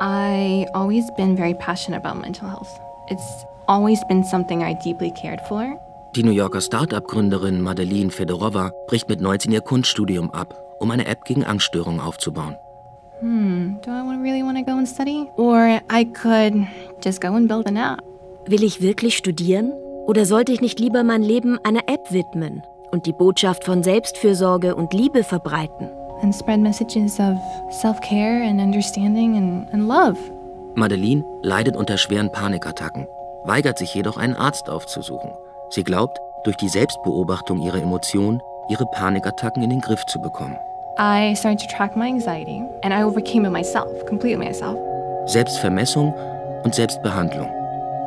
I always been very passionate about mental health. It's always been something I deeply cared for. Die New Yorker Start-up-Gründerin Madeline Fedorova bricht mit 19 ihr Kunststudium ab, um eine App gegen Angststörungen aufzubauen. Do I really want to go and study? Or I could just go and build an app. Will ich wirklich studieren? Oder sollte ich nicht lieber mein Leben einer App widmen und die Botschaft von Selbstfürsorge und Liebe verbreiten? And spread messages of self-care and understanding and love. Madeline leidet unter schweren Panikattacken, weigert sich jedoch, einen Arzt aufzusuchen. Sie glaubt, durch die Selbstbeobachtung ihrer Emotionen ihre Panikattacken in den Griff zu bekommen. I started to track my anxiety and I overcame it myself, completely myself. Selbstvermessung und Selbstbehandlung.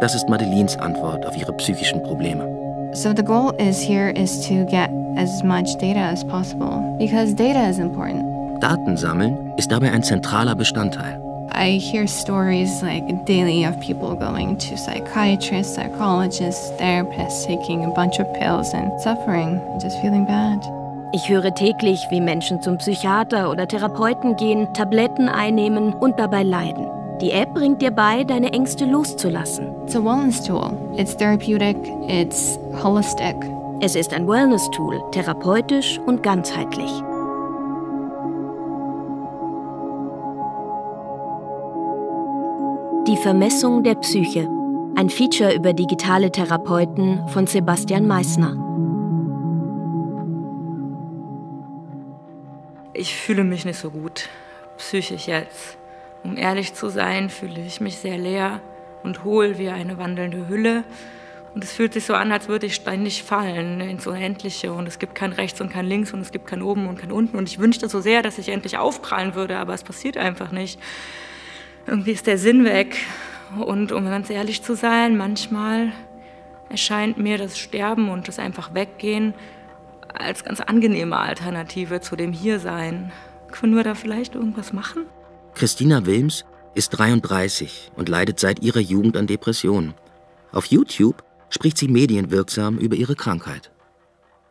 Das ist Madelines Antwort auf ihre psychischen Probleme. So the goal is here is to get as much data as possible, because data is important. Daten sammeln ist dabei ein zentraler Bestandteil. I hear stories like daily of people going to psychiatrists, psychologists, therapists, taking a bunch of pills and suffering, and just feeling bad. Ich höre täglich, wie Menschen zum Psychiater oder Therapeuten gehen, Tabletten einnehmen und dabei leiden. Die App bringt dir bei, deine Ängste loszulassen. It's a wellness tool. It's therapeutic, it's holistic. Es ist ein Wellness-Tool, therapeutisch und ganzheitlich. Die Vermessung der Psyche. Ein Feature über digitale Therapeuten von Sebastian Meissner. Ich fühle mich nicht so gut, psychisch jetzt. Um ehrlich zu sein, fühle ich mich sehr leer und hohl wie eine wandelnde Hülle. Und es fühlt sich so an, als würde ich ständig fallen ins Unendliche. Und es gibt kein Rechts und kein Links und es gibt kein Oben und kein Unten. Und ich wünschte so sehr, dass ich endlich aufprallen würde, aber es passiert einfach nicht. Irgendwie ist der Sinn weg. Und um ganz ehrlich zu sein, manchmal erscheint mir das Sterben und das einfach Weggehen als ganz angenehme Alternative zu dem Hiersein. Können wir da vielleicht irgendwas machen? Kristina Wilms ist 33 und leidet seit ihrer Jugend an Depressionen. Auf YouTube spricht sie medienwirksam über ihre Krankheit.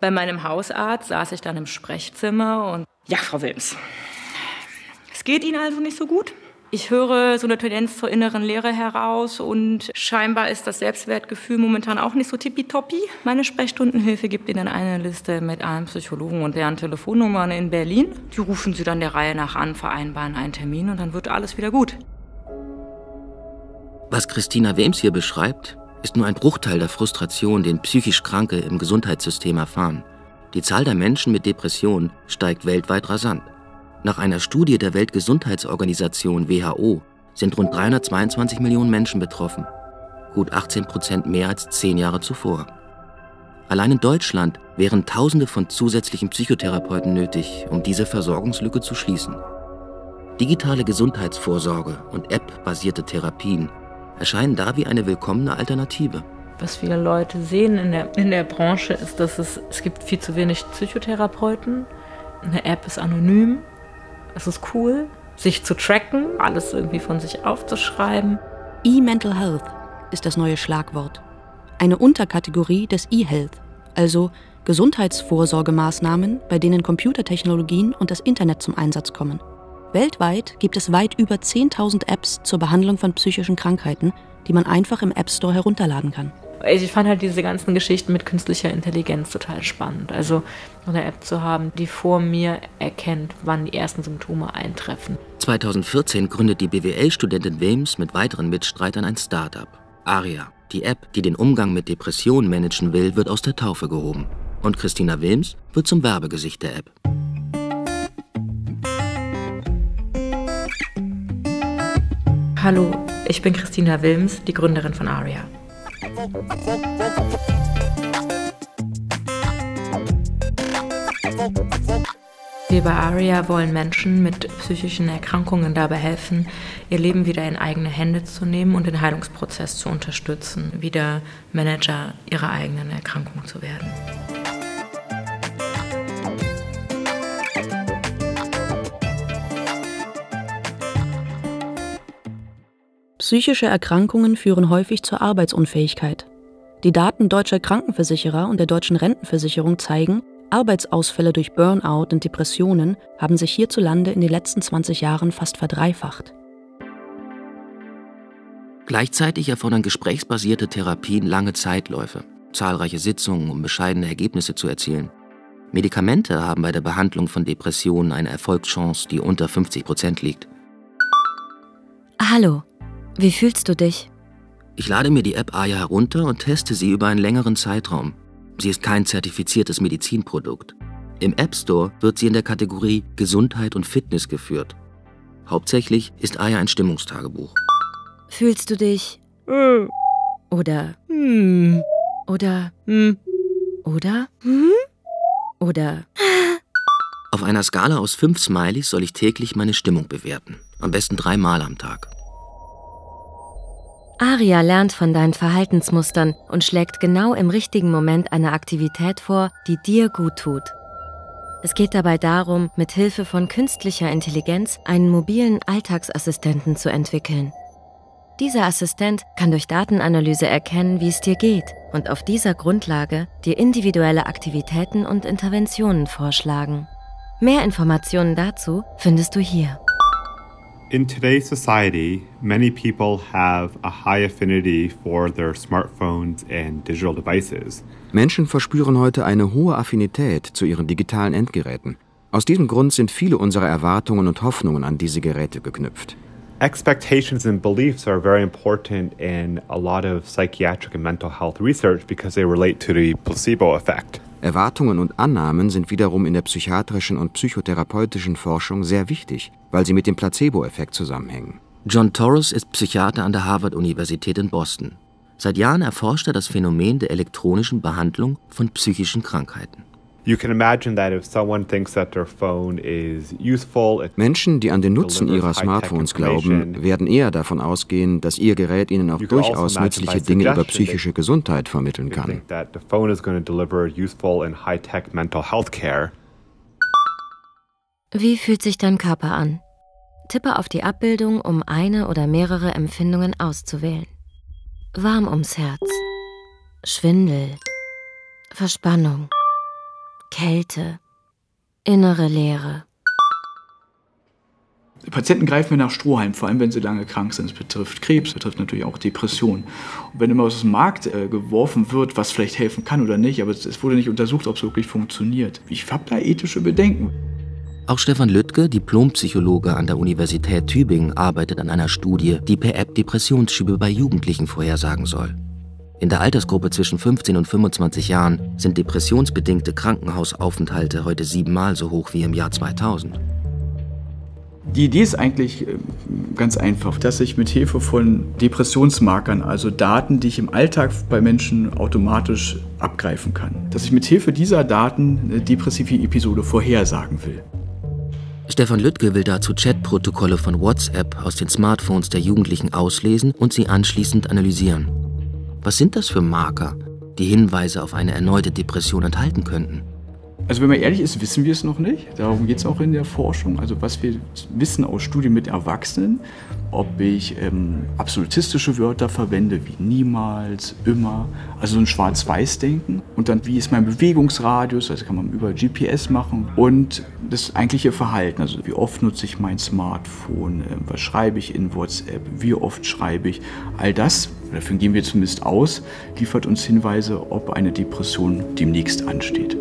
Bei meinem Hausarzt saß ich dann im Sprechzimmer und ja, Frau Wilms, es geht Ihnen also nicht so gut? Ich höre so eine Tendenz zur inneren Leere heraus und scheinbar ist das Selbstwertgefühl momentan auch nicht so tippitoppi. Meine Sprechstundenhilfe gibt Ihnen eine Liste mit allen Psychologen und deren Telefonnummern in Berlin. Die rufen Sie dann der Reihe nach an, vereinbaren einen Termin und dann wird alles wieder gut. Was Kristina Wilms hier beschreibt, ist nur ein Bruchteil der Frustration, den psychisch Kranke im Gesundheitssystem erfahren. Die Zahl der Menschen mit Depressionen steigt weltweit rasant. Nach einer Studie der Weltgesundheitsorganisation WHO sind rund 322 Millionen Menschen betroffen, gut 18% mehr als 10 Jahre zuvor. Allein in Deutschland wären Tausende von zusätzlichen Psychotherapeuten nötig, um diese Versorgungslücke zu schließen. Digitale Gesundheitsvorsorge und App-basierte Therapien erscheinen da wie eine willkommene Alternative. Was viele Leute sehen in der Branche ist, dass es gibt viel zu wenig Psychotherapeuten. Eine App ist anonym, es ist cool, sich zu tracken, alles irgendwie von sich aufzuschreiben. E-Mental Health ist das neue Schlagwort. Eine Unterkategorie des E-Health, also Gesundheitsvorsorgemaßnahmen, bei denen Computertechnologien und das Internet zum Einsatz kommen. Weltweit gibt es weit über 10.000 Apps zur Behandlung von psychischen Krankheiten, die man einfach im App Store herunterladen kann. Ich fand halt diese ganzen Geschichten mit künstlicher Intelligenz total spannend. Also eine App zu haben, die vor mir erkennt, wann die ersten Symptome eintreffen. 2014 gründet die BWL-Studentin Wilms mit weiteren Mitstreitern ein Start-up. Aria, die App, die den Umgang mit Depressionen managen will, wird aus der Taufe gehoben. Und Kristina Wilms wird zum Werbegesicht der App. Hallo, ich bin Kristina Wilms, die Gründerin von Aria. Wir bei Aria wollen Menschen mit psychischen Erkrankungen dabei helfen, ihr Leben wieder in eigene Hände zu nehmen und den Heilungsprozess zu unterstützen, wieder Manager ihrer eigenen Erkrankung zu werden. Psychische Erkrankungen führen häufig zur Arbeitsunfähigkeit. Die Daten deutscher Krankenversicherer und der deutschen Rentenversicherung zeigen, Arbeitsausfälle durch Burnout und Depressionen haben sich hierzulande in den letzten 20 Jahren fast verdreifacht. Gleichzeitig erfordern gesprächsbasierte Therapien lange Zeitläufe, zahlreiche Sitzungen, um bescheidene Ergebnisse zu erzielen. Medikamente haben bei der Behandlung von Depressionen eine Erfolgschance, die unter 50% liegt. Hallo, wie fühlst du dich? Ich lade mir die App Aria herunter und teste sie über einen längeren Zeitraum. Sie ist kein zertifiziertes Medizinprodukt. Im App Store wird sie in der Kategorie Gesundheit und Fitness geführt. Hauptsächlich ist Aria ein Stimmungstagebuch. Fühlst du dich oder oder oder oder? Auf einer Skala aus 5 Smileys soll ich täglich meine Stimmung bewerten. Am besten 3 Mal am Tag. Aria lernt von deinen Verhaltensmustern und schlägt genau im richtigen Moment eine Aktivität vor, die dir gut tut. Es geht dabei darum, mit Hilfe von künstlicher Intelligenz einen mobilen Alltagsassistenten zu entwickeln. Dieser Assistent kann durch Datenanalyse erkennen, wie es dir geht und auf dieser Grundlage dir individuelle Aktivitäten und Interventionen vorschlagen. Mehr Informationen dazu findest du hier. In today's society, many people have a high affinity for their smartphones and digital devices. Menschen verspüren heute eine hohe Affinität zu ihren digitalen Endgeräten. Aus diesem Grund sind viele unserer Erwartungen und Hoffnungen an diese Geräte geknüpft. Expectations and beliefs are very important in a lot of psychiatric and mental health research because they relate to the placebo effect. Erwartungen und Annahmen sind wiederum in der psychiatrischen und psychotherapeutischen Forschung sehr wichtig, weil sie mit dem Placebo-Effekt zusammenhängen. John Torous ist Psychiater an der Harvard-Universität in Boston. Seit Jahren erforscht er das Phänomen der elektronischen Behandlung von psychischen Krankheiten. Menschen, die an den Nutzen ihrer Smartphones glauben, werden eher davon ausgehen, dass ihr Gerät ihnen auch durchaus nützliche Dinge über psychische Gesundheit vermitteln kann. Wie fühlt sich dein Körper an? Tippe auf die Abbildung, um eine oder mehrere Empfindungen auszuwählen. Warm ums Herz, Schwindel, Verspannung, Kälte, innere Leere. Die Patienten greifen mir nach Strohhalm, vor allem wenn sie lange krank sind. Es betrifft Krebs, betrifft natürlich auch Depressionen. Und wenn immer aus dem Markt geworfen wird, was vielleicht helfen kann oder nicht, aber es wurde nicht untersucht, ob es wirklich funktioniert. Ich habe da ethische Bedenken. Auch Stefan Lüttke, Diplompsychologe an der Universität Tübingen, arbeitet an einer Studie, die per App Depressionsschübe bei Jugendlichen vorhersagen soll. In der Altersgruppe zwischen 15 und 25 Jahren sind depressionsbedingte Krankenhausaufenthalte heute 7-mal so hoch wie im Jahr 2000. Die Idee ist eigentlich ganz einfach, dass ich mit Hilfe von Depressionsmarkern, also Daten, die ich im Alltag bei Menschen automatisch abgreifen kann, dass ich mit Hilfe dieser Daten eine depressive Episode vorhersagen will. Stefan Lüttke will dazu Chatprotokolle von WhatsApp aus den Smartphones der Jugendlichen auslesen und sie anschließend analysieren. Was sind das für Marker, die Hinweise auf eine erneute Depression enthalten könnten? Also wenn man ehrlich ist, wissen wir es noch nicht. Darum geht es auch in der Forschung. Also was wir wissen aus Studien mit Erwachsenen, ob ich absolutistische Wörter verwende, wie niemals, immer, also so ein Schwarz-Weiß-Denken. Und dann, wie ist mein Bewegungsradius, also kann man über GPS machen. Und das eigentliche Verhalten, also wie oft nutze ich mein Smartphone, was schreibe ich in WhatsApp, wie oft schreibe ich, all das. Dafür gehen wir zumindest aus, liefert uns Hinweise, ob eine Depression demnächst ansteht.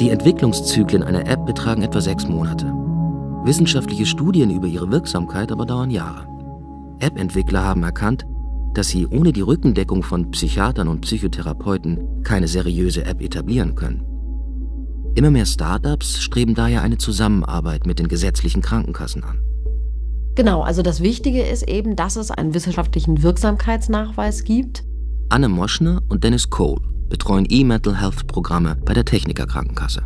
Die Entwicklungszyklen einer App betragen etwa 6 Monate. Wissenschaftliche Studien über ihre Wirksamkeit aber dauern Jahre. App-Entwickler haben erkannt, dass sie ohne die Rückendeckung von Psychiatern und Psychotherapeuten keine seriöse App etablieren können. Immer mehr Startups streben daher eine Zusammenarbeit mit den gesetzlichen Krankenkassen an. Genau, also das Wichtige ist eben, dass es einen wissenschaftlichen Wirksamkeitsnachweis gibt. Anne Moschner und Dennis Cole betreuen E-Mental Health Programme bei der Techniker Krankenkasse.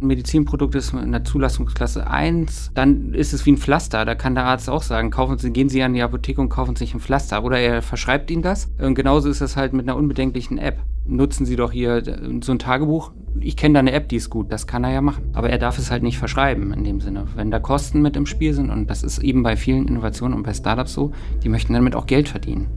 Ein Medizinprodukt ist in der Zulassungsklasse 1, dann ist es wie ein Pflaster. Da kann der Arzt auch sagen, gehen Sie an die Apotheke und kaufen sich ein Pflaster. Oder er verschreibt Ihnen das. Und genauso ist das halt mit einer unbedenklichen App. Nutzen Sie doch hier so ein Tagebuch. Ich kenne da eine App, die ist gut, das kann er ja machen. Aber er darf es halt nicht verschreiben in dem Sinne, wenn da Kosten mit im Spiel sind. Und das ist eben bei vielen Innovationen und bei Startups so, die möchten damit auch Geld verdienen.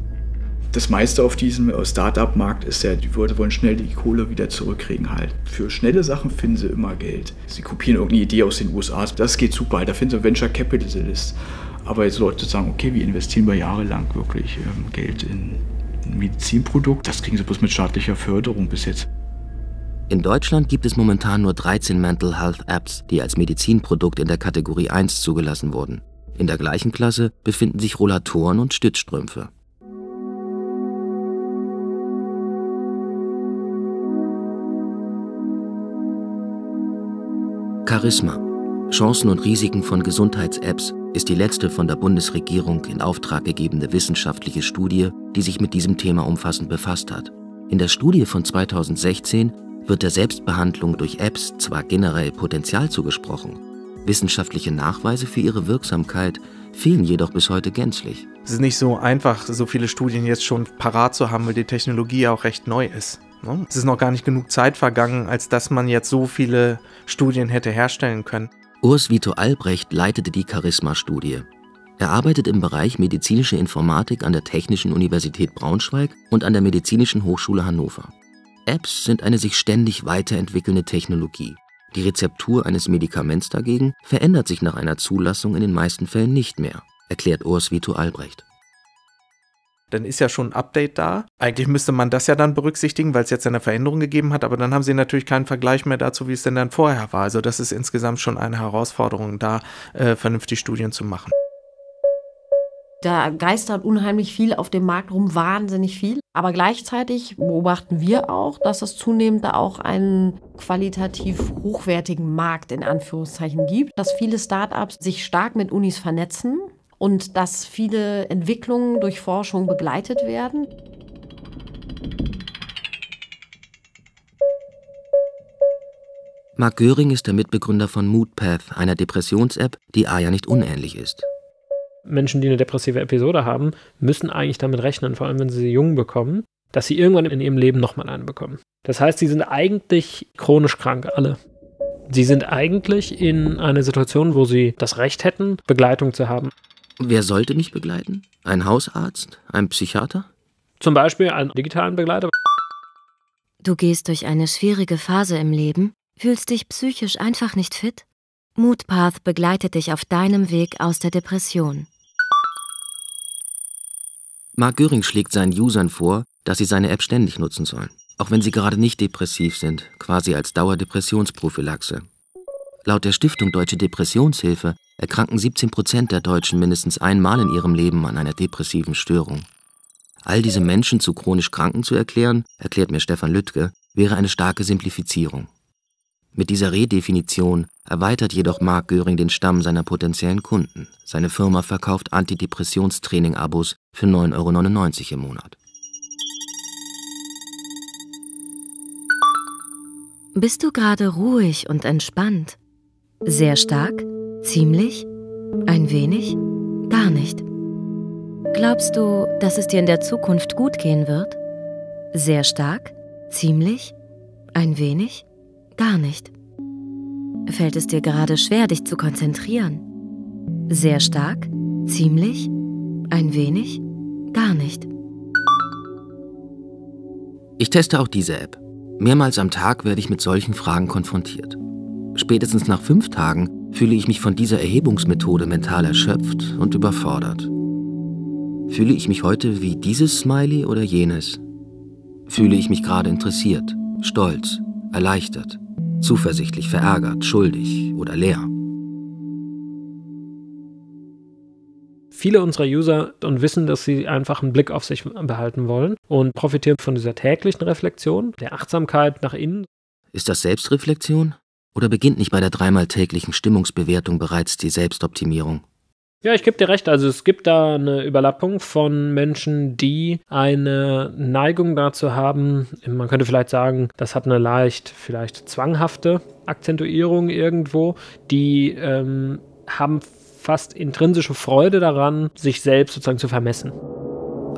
das meiste auf diesem Start-up-Markt ist ja, die Leute wollen schnell die Kohle wieder zurückkriegen halt. Für schnelle Sachen finden sie immer Geld. Sie kopieren irgendeine Idee aus den USA, das geht super, da finden sie Venture Capitalists. Aber jetzt Leute sagen, okay, wir investieren bei jahrelang wirklich Geld in ein Medizinprodukt, das kriegen sie bloß mit staatlicher Förderung bis jetzt. In Deutschland gibt es momentan nur 13 Mental Health Apps, die als Medizinprodukt in der Kategorie 1 zugelassen wurden. In der gleichen Klasse befinden sich Rollatoren und Stützstrümpfe. Charisma – Chancen und Risiken von Gesundheits-Apps ist die letzte von der Bundesregierung in Auftrag gegebene wissenschaftliche Studie, die sich mit diesem Thema umfassend befasst hat. In der Studie von 2016 wird der Selbstbehandlung durch Apps zwar generell Potenzial zugesprochen, wissenschaftliche Nachweise für ihre Wirksamkeit fehlen jedoch bis heute gänzlich. Es ist nicht so einfach, so viele Studien jetzt schon parat zu haben, weil die Technologie ja auch recht neu ist. Es ist noch gar nicht genug Zeit vergangen, als dass man jetzt so viele Studien hätte herstellen können. Urs-Vito Albrecht leitete die Charisma-Studie. Er arbeitet im Bereich medizinische Informatik an der Technischen Universität Braunschweig und an der Medizinischen Hochschule Hannover. Apps sind eine sich ständig weiterentwickelnde Technologie. Die Rezeptur eines Medikaments dagegen verändert sich nach einer Zulassung in den meisten Fällen nicht mehr, erklärt Urs-Vito Albrecht. Dann ist ja schon ein Update da. Eigentlich müsste man das ja dann berücksichtigen, weil es jetzt eine Veränderung gegeben hat, aber dann haben sie natürlich keinen Vergleich mehr dazu, wie es denn dann vorher war. Also das ist insgesamt schon eine Herausforderung, da vernünftig Studien zu machen. Da geistert unheimlich viel auf dem Markt rum, wahnsinnig viel. Aber gleichzeitig beobachten wir auch, dass es zunehmend auch einen qualitativ hochwertigen Markt in Anführungszeichen gibt, dass viele Startups sich stark mit Unis vernetzen. Und dass viele Entwicklungen durch Forschung begleitet werden. Mark Göring ist der Mitbegründer von Moodpath, einer Depressions-App, die Aria nicht unähnlich ist. Menschen, die eine depressive Episode haben, müssen eigentlich damit rechnen, vor allem wenn sie jung bekommen, dass sie irgendwann in ihrem Leben nochmal eine bekommen. Das heißt, sie sind eigentlich chronisch krank, alle. Sie sind eigentlich in einer Situation, wo sie das Recht hätten, Begleitung zu haben. Wer sollte mich begleiten? Ein Hausarzt? Ein Psychiater? Zum Beispiel einen digitalen Begleiter. Du gehst durch eine schwierige Phase im Leben, fühlst dich psychisch einfach nicht fit? Moodpath begleitet dich auf deinem Weg aus der Depression. Mark Göring schlägt seinen Usern vor, dass sie seine App ständig nutzen sollen, auch wenn sie gerade nicht depressiv sind, quasi als Dauerdepressionsprophylaxe. Laut der Stiftung Deutsche Depressionshilfe erkranken 17% der Deutschen mindestens einmal in ihrem Leben an einer depressiven Störung. All diese Menschen zu chronisch Kranken zu erklären, erklärt mir Stefan Lüttke, wäre eine starke Simplifizierung. Mit dieser Redefinition erweitert jedoch Mark Göring den Stamm seiner potenziellen Kunden. Seine Firma verkauft Antidepressionstraining-Abos für 9,99 € im Monat. Bist du gerade ruhig und entspannt? Sehr stark? Ziemlich? Ein wenig? Gar nicht. Glaubst du, dass es dir in der Zukunft gut gehen wird? Sehr stark? Ziemlich? Ein wenig? Gar nicht. Fällt es dir gerade schwer, dich zu konzentrieren? Sehr stark? Ziemlich? Ein wenig? Gar nicht. Ich teste auch diese App. Mehrmals am Tag werde ich mit solchen Fragen konfrontiert. Spätestens nach 5 Tagen fühle ich mich von dieser Erhebungsmethode mental erschöpft und überfordert. Fühle ich mich heute wie dieses Smiley oder jenes? Fühle ich mich gerade interessiert, stolz, erleichtert, zuversichtlich, verärgert, schuldig oder leer? Viele unserer User und wissen, dass sie einfach einen Blick auf sich behalten wollen und profitieren von dieser täglichen Reflexion, der Achtsamkeit nach innen. Ist das Selbstreflexion? Oder beginnt nicht bei der dreimal täglichen Stimmungsbewertung bereits die Selbstoptimierung? Ja, ich gebe dir recht. Also es gibt da eine Überlappung von Menschen, die eine Neigung dazu haben, man könnte vielleicht sagen, das hat eine leicht, vielleicht zwanghafte Akzentuierung irgendwo, die haben fast intrinsische Freude daran, sich selbst sozusagen zu vermessen.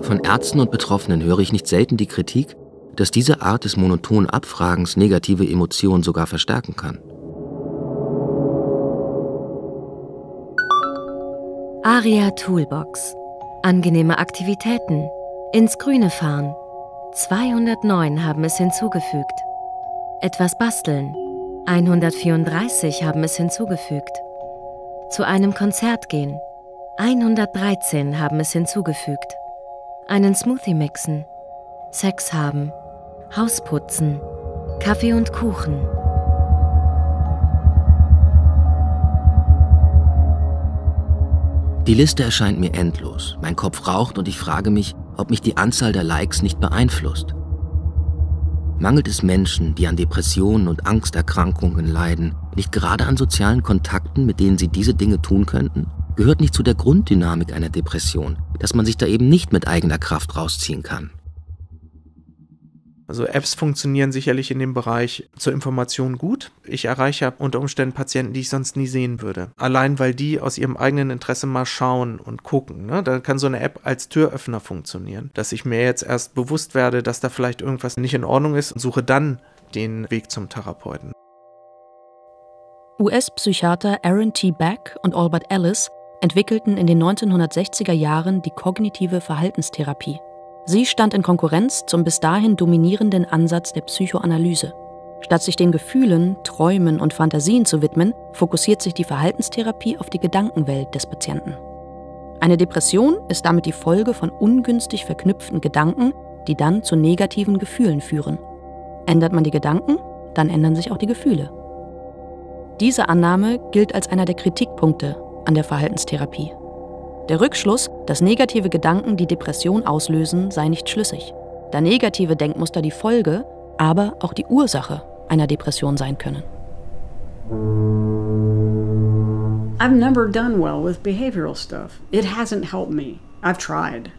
Von Ärzten und Betroffenen höre ich nicht selten die Kritik, dass diese Art des monotonen Abfragens negative Emotionen sogar verstärken kann. Aria Toolbox. Angenehme Aktivitäten. Ins Grüne fahren. 209 haben es hinzugefügt. Etwas basteln. 134 haben es hinzugefügt. Zu einem Konzert gehen. 113 haben es hinzugefügt. Einen Smoothie mixen. Sex haben. Haus putzen. Kaffee und Kuchen. Die Liste erscheint mir endlos. Mein Kopf raucht und ich frage mich, ob mich die Anzahl der Likes nicht beeinflusst. Mangelt es Menschen, die an Depressionen und Angsterkrankungen leiden, nicht gerade an sozialen Kontakten, mit denen sie diese Dinge tun könnten? Gehört nicht zu der Grunddynamik einer Depression, dass man sich da eben nicht mit eigener Kraft rausziehen kann? Also Apps funktionieren sicherlich in dem Bereich zur Information gut. Ich erreiche unter Umständen Patienten, die ich sonst nie sehen würde. Allein weil die aus ihrem eigenen Interesse mal schauen und gucken. Ne? Da kann so eine App als Türöffner funktionieren. Dass ich mir jetzt erst bewusst werde, dass da vielleicht irgendwas nicht in Ordnung ist und suche dann den Weg zum Therapeuten. US-Psychiater Aaron T. Beck und Albert Ellis entwickelten in den 1960er Jahren die kognitive Verhaltenstherapie. Sie stand in Konkurrenz zum bis dahin dominierenden Ansatz der Psychoanalyse. Statt sich den Gefühlen, Träumen und Fantasien zu widmen, fokussiert sich die Verhaltenstherapie auf die Gedankenwelt des Patienten. Eine Depression ist damit die Folge von ungünstig verknüpften Gedanken, die dann zu negativen Gefühlen führen. Ändert man die Gedanken, dann ändern sich auch die Gefühle. Diese Annahme gilt als einer der Kritikpunkte an der Verhaltenstherapie. Der Rückschluss, dass negative Gedanken die Depression auslösen, sei nicht schlüssig, da negative Denkmuster die Folge, aber auch die Ursache einer Depression sein können.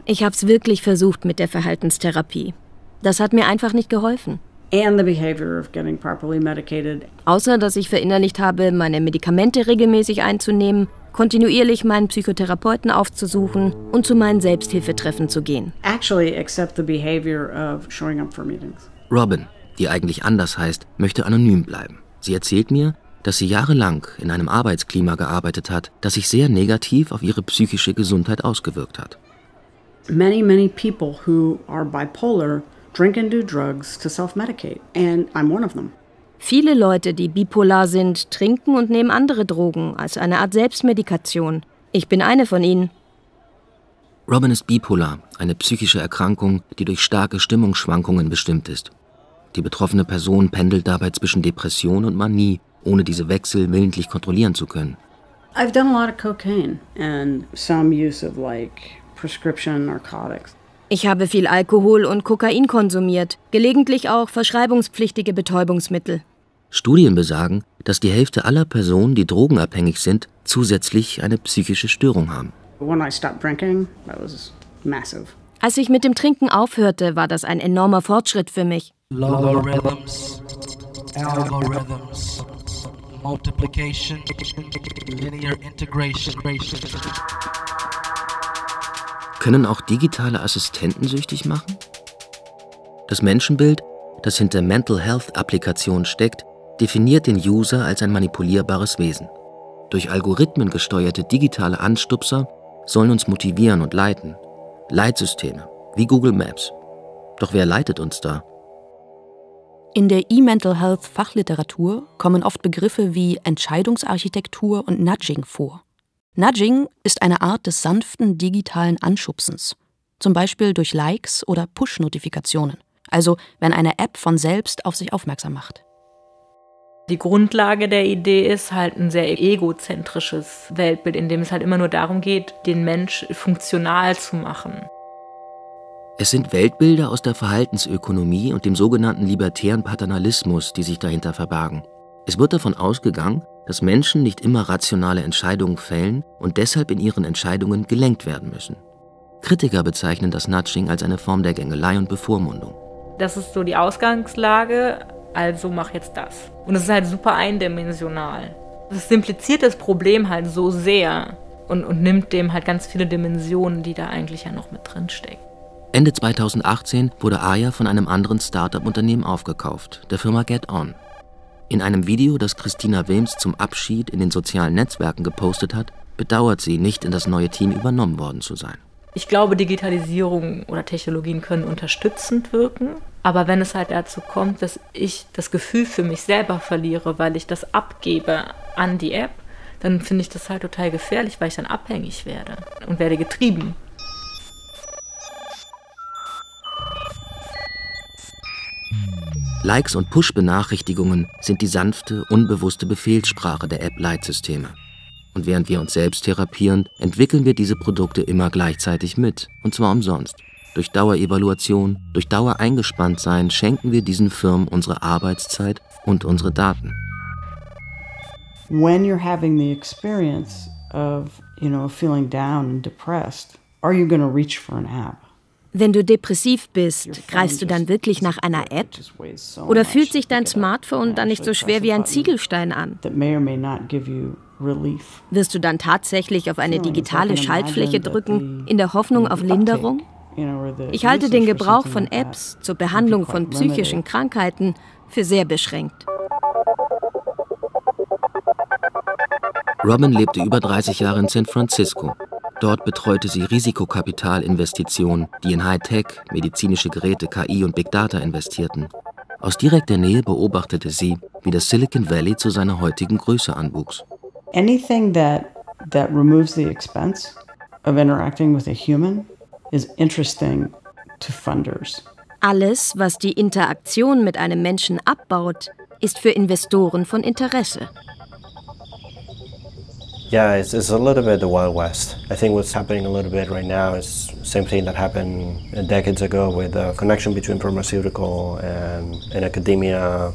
Ich habe es wirklich versucht mit der Verhaltenstherapie. Das hat mir einfach nicht geholfen. Außer, dass ich verinnerlicht habe, meine Medikamente regelmäßig einzunehmen, kontinuierlich meinen Psychotherapeuten aufzusuchen und zu meinen Selbsthilfetreffen zu gehen. Robin, die eigentlich anders heißt, möchte anonym bleiben. Sie erzählt mir, dass sie jahrelang in einem Arbeitsklima gearbeitet hat, das sich sehr negativ auf ihre psychische Gesundheit ausgewirkt hat. Many people who are bipolar drink and do drugs to self-medicate, and I'm one of them. Viele Leute, die bipolar sind, trinken und nehmen andere Drogen als eine Art Selbstmedikation. Ich bin eine von ihnen. Robin ist bipolar, eine psychische Erkrankung, die durch starke Stimmungsschwankungen bestimmt ist. Die betroffene Person pendelt dabei zwischen Depression und Manie, ohne diese Wechsel willentlich kontrollieren zu können. I've done a lot of cocaine and some use of like prescription narcotics. Ich habe viel Alkohol und Kokain konsumiert, gelegentlich auch verschreibungspflichtige Betäubungsmittel. Studien besagen, dass die Hälfte aller Personen, die drogenabhängig sind, zusätzlich eine psychische Störung haben. Als ich mit dem Trinken aufhörte, war das ein enormer Fortschritt für mich. Algorithms, Multiplication, Linear Integration. Können auch digitale Assistenten süchtig machen? Das Menschenbild, das hinter Mental Health-Applikationen steckt, definiert den User als ein manipulierbares Wesen. Durch Algorithmen gesteuerte digitale Anstupser sollen uns motivieren und leiten. Leitsysteme, wie Google Maps. Doch wer leitet uns da? In der E-Mental Health-Fachliteratur kommen oft Begriffe wie Entscheidungsarchitektur und Nudging vor. Nudging ist eine Art des sanften digitalen Anschubsens, zum Beispiel durch Likes oder Push-Notifikationen, also wenn eine App von selbst auf sich aufmerksam macht. Die Grundlage der Idee ist halt ein sehr egozentrisches Weltbild, in dem es halt immer nur darum geht, den Mensch funktional zu machen. Es sind Weltbilder aus der Verhaltensökonomie und dem sogenannten libertären Paternalismus, die sich dahinter verbergen. Es wird davon ausgegangen, dass Menschen nicht immer rationale Entscheidungen fällen und deshalb in ihren Entscheidungen gelenkt werden müssen. Kritiker bezeichnen das Nudging als eine Form der Gängelei und Bevormundung. Das ist so die Ausgangslage, also mach jetzt das. Und es ist halt super eindimensional. Das simplifiziert das Problem halt so sehr und nimmt dem halt ganz viele Dimensionen, die da eigentlich ja noch mit drin stecken. Ende 2018 wurde Aria von einem anderen Start-up-Unternehmen aufgekauft, der Firma GetOn. In einem Video, das Kristina Wilms zum Abschied in den sozialen Netzwerken gepostet hat, bedauert sie, nicht in das neue Team übernommen worden zu sein. Ich glaube, Digitalisierung oder Technologien können unterstützend wirken. Aber wenn es halt dazu kommt, dass ich das Gefühl für mich selber verliere, weil ich das abgebe an die App, dann finde ich das halt total gefährlich, weil ich dann abhängig werde und werde getrieben. Likes und Push-Benachrichtigungen sind die sanfte, unbewusste Befehlssprache der App-Leitsysteme. Und während wir uns selbst therapieren, entwickeln wir diese Produkte immer gleichzeitig mit, und zwar umsonst. Durch Dauerevaluation, durch Dauereingespanntsein schenken wir diesen Firmen unsere Arbeitszeit und unsere Daten. When you're having the experience of, feeling down and depressed, are you going to reach for an app? Wenn du depressiv bist, greifst du dann wirklich nach einer App? Oder fühlt sich dein Smartphone dann nicht so schwer wie ein Ziegelstein an? Wirst du dann tatsächlich auf eine digitale Schaltfläche drücken, in der Hoffnung auf Linderung? Ich halte den Gebrauch von Apps zur Behandlung von psychischen Krankheiten für sehr beschränkt. Robin lebte über 30 Jahre in San Francisco. Dort betreute sie Risikokapitalinvestitionen, die in Hightech, medizinische Geräte, KI und Big Data investierten. Aus direkter Nähe beobachtete sie, wie das Silicon Valley zu seiner heutigen Größe anwuchs. Anything that removes the expense of interacting with a human is interesting to funders. Alles, was die Interaktion mit einem Menschen abbaut, ist für Investoren von Interesse. Yeah, it's a little bit the Wild West. I think what's happening a little bit right now is the same thing that happened decades ago with the connection between pharmaceutical and academia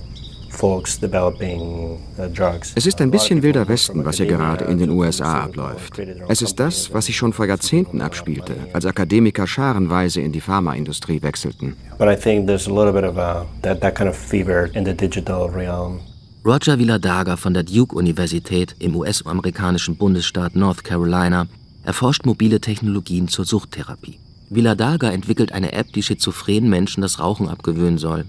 folks developing drugs. Es ist ein bisschen wilder Westen, was hier gerade in den USA abläuft. Es ist das, was sich schon vor Jahrzehnten abspielte, als Akademiker scharenweise in die Pharmaindustrie wechselten. But I think there's a little bit of that kind of fever in the digital realm. Roger Villadaga von der Duke-Universität im US-amerikanischen Bundesstaat North Carolina erforscht mobile Technologien zur Suchttherapie. Villadaga entwickelt eine App, die schizophrenen Menschen das Rauchen abgewöhnen soll.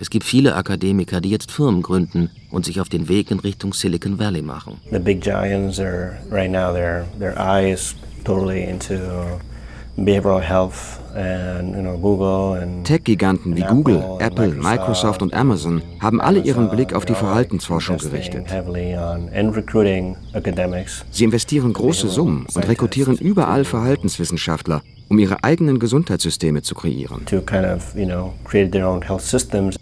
Es gibt viele Akademiker, die jetzt Firmen gründen und sich auf den Weg in Richtung Silicon Valley machen. The big giants are right now their eyes totally into behavioral health. Tech-Giganten wie Google, Apple, Microsoft und Amazon haben alle ihren Blick auf die Verhaltensforschung gerichtet. Sie investieren große Summen und rekrutieren überall Verhaltenswissenschaftler, um ihre eigenen Gesundheitssysteme zu kreieren.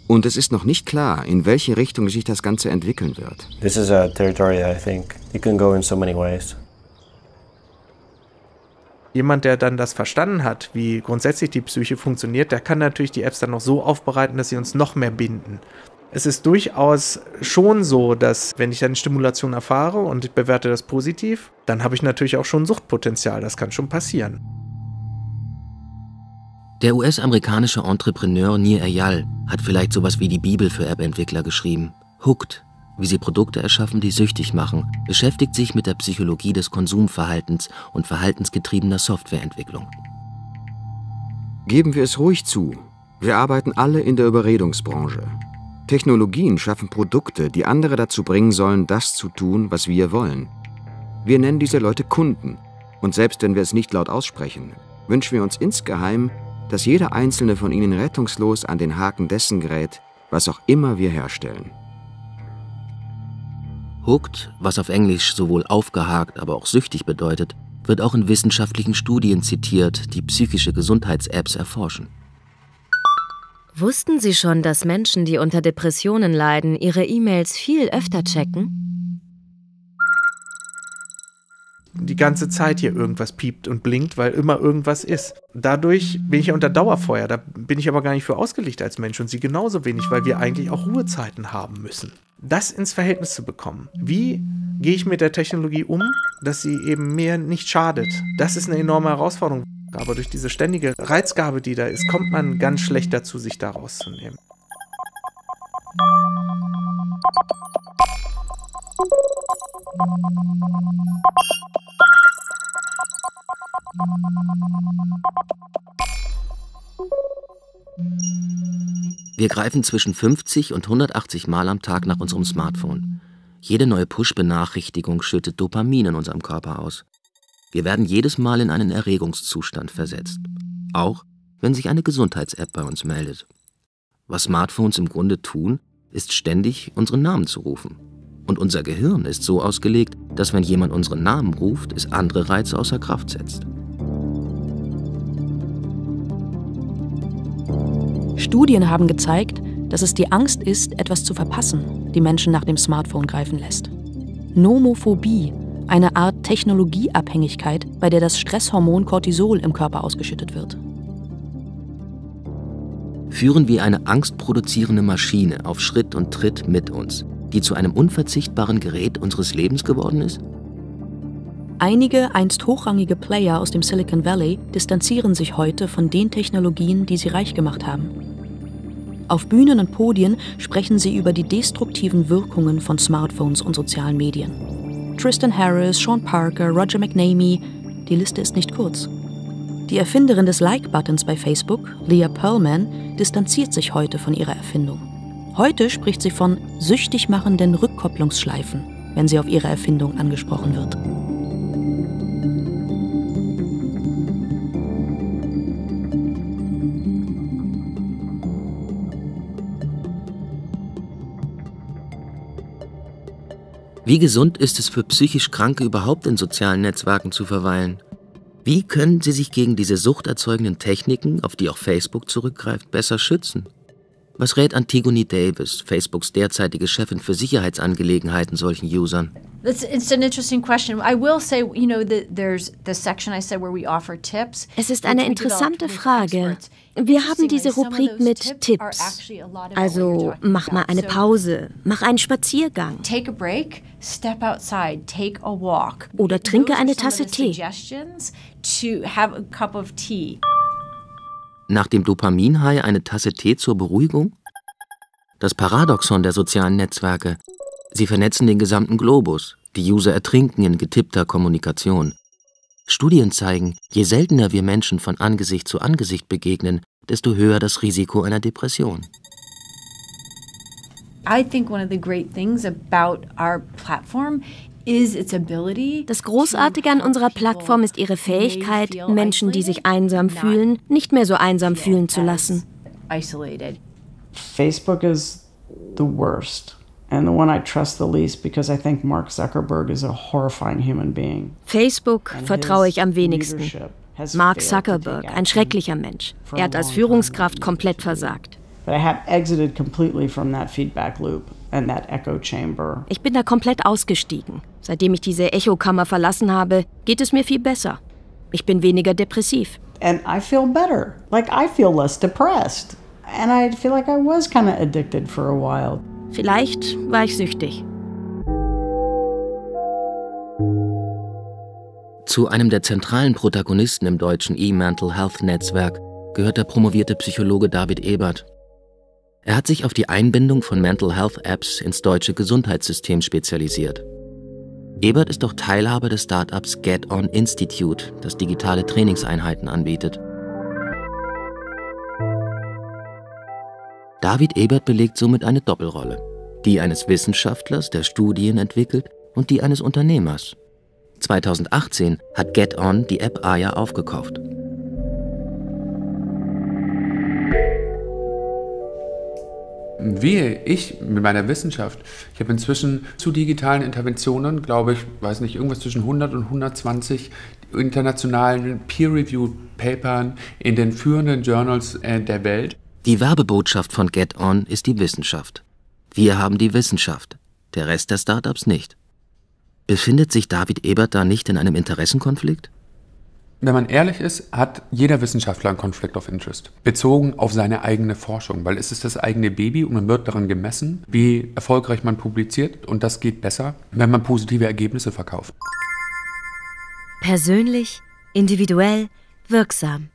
Und es ist noch nicht klar, in welche Richtung sich das Ganze entwickeln wird. This is a territory that I think it can go in so many ways. Jemand, der dann das verstanden hat, wie grundsätzlich die Psyche funktioniert, der kann natürlich die Apps dann noch so aufbereiten, dass sie uns noch mehr binden. Es ist durchaus schon so, dass wenn ich dann Stimulation erfahre und ich bewerte das positiv, dann habe ich natürlich auch schon Suchtpotenzial. Das kann schon passieren. Der US-amerikanische Entrepreneur Nir Eyal hat vielleicht sowas wie die Bibel für App-Entwickler geschrieben. Hooked, wie sie Produkte erschaffen, die süchtig machen, beschäftigt sich mit der Psychologie des Konsumverhaltens und verhaltensgetriebener Softwareentwicklung. Geben wir es ruhig zu, wir arbeiten alle in der Überredungsbranche. Technologien schaffen Produkte, die andere dazu bringen sollen, das zu tun, was wir wollen. Wir nennen diese Leute Kunden. Und selbst wenn wir es nicht laut aussprechen, wünschen wir uns insgeheim, dass jeder einzelne von ihnen rettungslos an den Haken dessen gerät, was auch immer wir herstellen. Hooked, was auf Englisch sowohl aufgehakt, aber auch süchtig bedeutet, wird auch in wissenschaftlichen Studien zitiert, die psychische Gesundheits-Apps erforschen. Wussten Sie schon, dass Menschen, die unter Depressionen leiden, ihre E-Mails viel öfter checken? Die ganze Zeit hier irgendwas piept und blinkt, weil immer irgendwas ist. Dadurch bin ich ja unter Dauerfeuer, da bin ich aber gar nicht für ausgelegt als Mensch und Sie genauso wenig, weil wir eigentlich auch Ruhezeiten haben müssen. Das ins Verhältnis zu bekommen. Wie gehe ich mit der Technologie um, dass sie eben mir nicht schadet? Das ist eine enorme Herausforderung. Aber durch diese ständige Reizgabe, die da ist, kommt man ganz schlecht dazu, sich da rauszunehmen. Wir greifen zwischen 50 und 180 Mal am Tag nach unserem Smartphone. Jede neue Push-Benachrichtigung schüttet Dopamin in unserem Körper aus. Wir werden jedes Mal in einen Erregungszustand versetzt, auch wenn sich eine Gesundheits-App bei uns meldet. Was Smartphones im Grunde tun, ist ständig, unseren Namen zu rufen. Und unser Gehirn ist so ausgelegt, dass wenn jemand unseren Namen ruft, es andere Reize außer Kraft setzt. Studien haben gezeigt, dass es die Angst ist, etwas zu verpassen, die Menschen nach dem Smartphone greifen lässt. Nomophobie, eine Art Technologieabhängigkeit, bei der das Stresshormon Cortisol im Körper ausgeschüttet wird. Führen wir eine angstproduzierende Maschine auf Schritt und Tritt mit uns, die zu einem unverzichtbaren Gerät unseres Lebens geworden ist? Einige einst hochrangige Player aus dem Silicon Valley distanzieren sich heute von den Technologien, die sie reich gemacht haben. Auf Bühnen und Podien sprechen sie über die destruktiven Wirkungen von Smartphones und sozialen Medien. Tristan Harris, Sean Parker, Roger McNamee, die Liste ist nicht kurz. Die Erfinderin des Like-Buttons bei Facebook, Leah Pearlman, distanziert sich heute von ihrer Erfindung. Heute spricht sie von süchtig machenden Rückkopplungsschleifen, wenn sie auf ihre Erfindung angesprochen wird. Wie gesund ist es für psychisch Kranke überhaupt, in sozialen Netzwerken zu verweilen? Wie können sie sich gegen diese suchterzeugenden Techniken, auf die auch Facebook zurückgreift, besser schützen? Was rät Antigone Davis, Facebooks derzeitige Chefin für Sicherheitsangelegenheiten, solchen Usern? Es ist eine interessante Frage. Wir haben diese Rubrik mit Tipps. Also mach mal eine Pause, mach einen Spaziergang. Oder trinke eine Tasse Tee. Nach dem Dopamin-High eine Tasse Tee zur Beruhigung? Das Paradoxon der sozialen Netzwerke. Sie vernetzen den gesamten Globus. Die User ertrinken in getippter Kommunikation. Studien zeigen, je seltener wir Menschen von Angesicht zu Angesicht begegnen, desto höher das Risiko einer Depression. Das Großartige an unserer Plattform ist ihre Fähigkeit, Menschen, die sich einsam fühlen, nicht mehr so einsam fühlen zu lassen. Facebook is the worst and the one I trust the least because I think Mark Zuckerberg is a horrifying human being. Facebook vertraue ich am wenigsten. Mark Zuckerberg, ein schrecklicher Mensch. Er hat als Führungskraft komplett versagt. Ich bin da komplett ausgestiegen. Seitdem ich diese Echokammer verlassen habe, geht es mir viel besser. Ich bin weniger depressiv. Vielleicht war ich süchtig. Zu einem der zentralen Protagonisten im deutschen E-Mental Health Netzwerk gehört der promovierte Psychologe David Ebert. Er hat sich auf die Einbindung von Mental Health Apps ins deutsche Gesundheitssystem spezialisiert. Ebert ist auch Teilhaber des Startups GetOn Institute, das digitale Trainingseinheiten anbietet. David Ebert belegt somit eine Doppelrolle, die eines Wissenschaftlers, der Studien entwickelt, und die eines Unternehmers. 2018 hat GetOn die App Aria aufgekauft. Wehe, ich mit meiner Wissenschaft. Ich habe inzwischen zu digitalen Interventionen, glaube ich, weiß nicht, irgendwas zwischen 100 und 120 internationalen Peer-Review-Papern in den führenden Journals der Welt. Die Werbebotschaft von GetOn ist die Wissenschaft. Wir haben die Wissenschaft, der Rest der Startups nicht. Befindet sich David Ebert da nicht in einem Interessenkonflikt? Wenn man ehrlich ist, hat jeder Wissenschaftler einen Conflict of Interest, bezogen auf seine eigene Forschung, weil es ist das eigene Baby und man wird daran gemessen, wie erfolgreich man publiziert, und das geht besser, wenn man positive Ergebnisse verkauft. Persönlich, individuell, wirksam.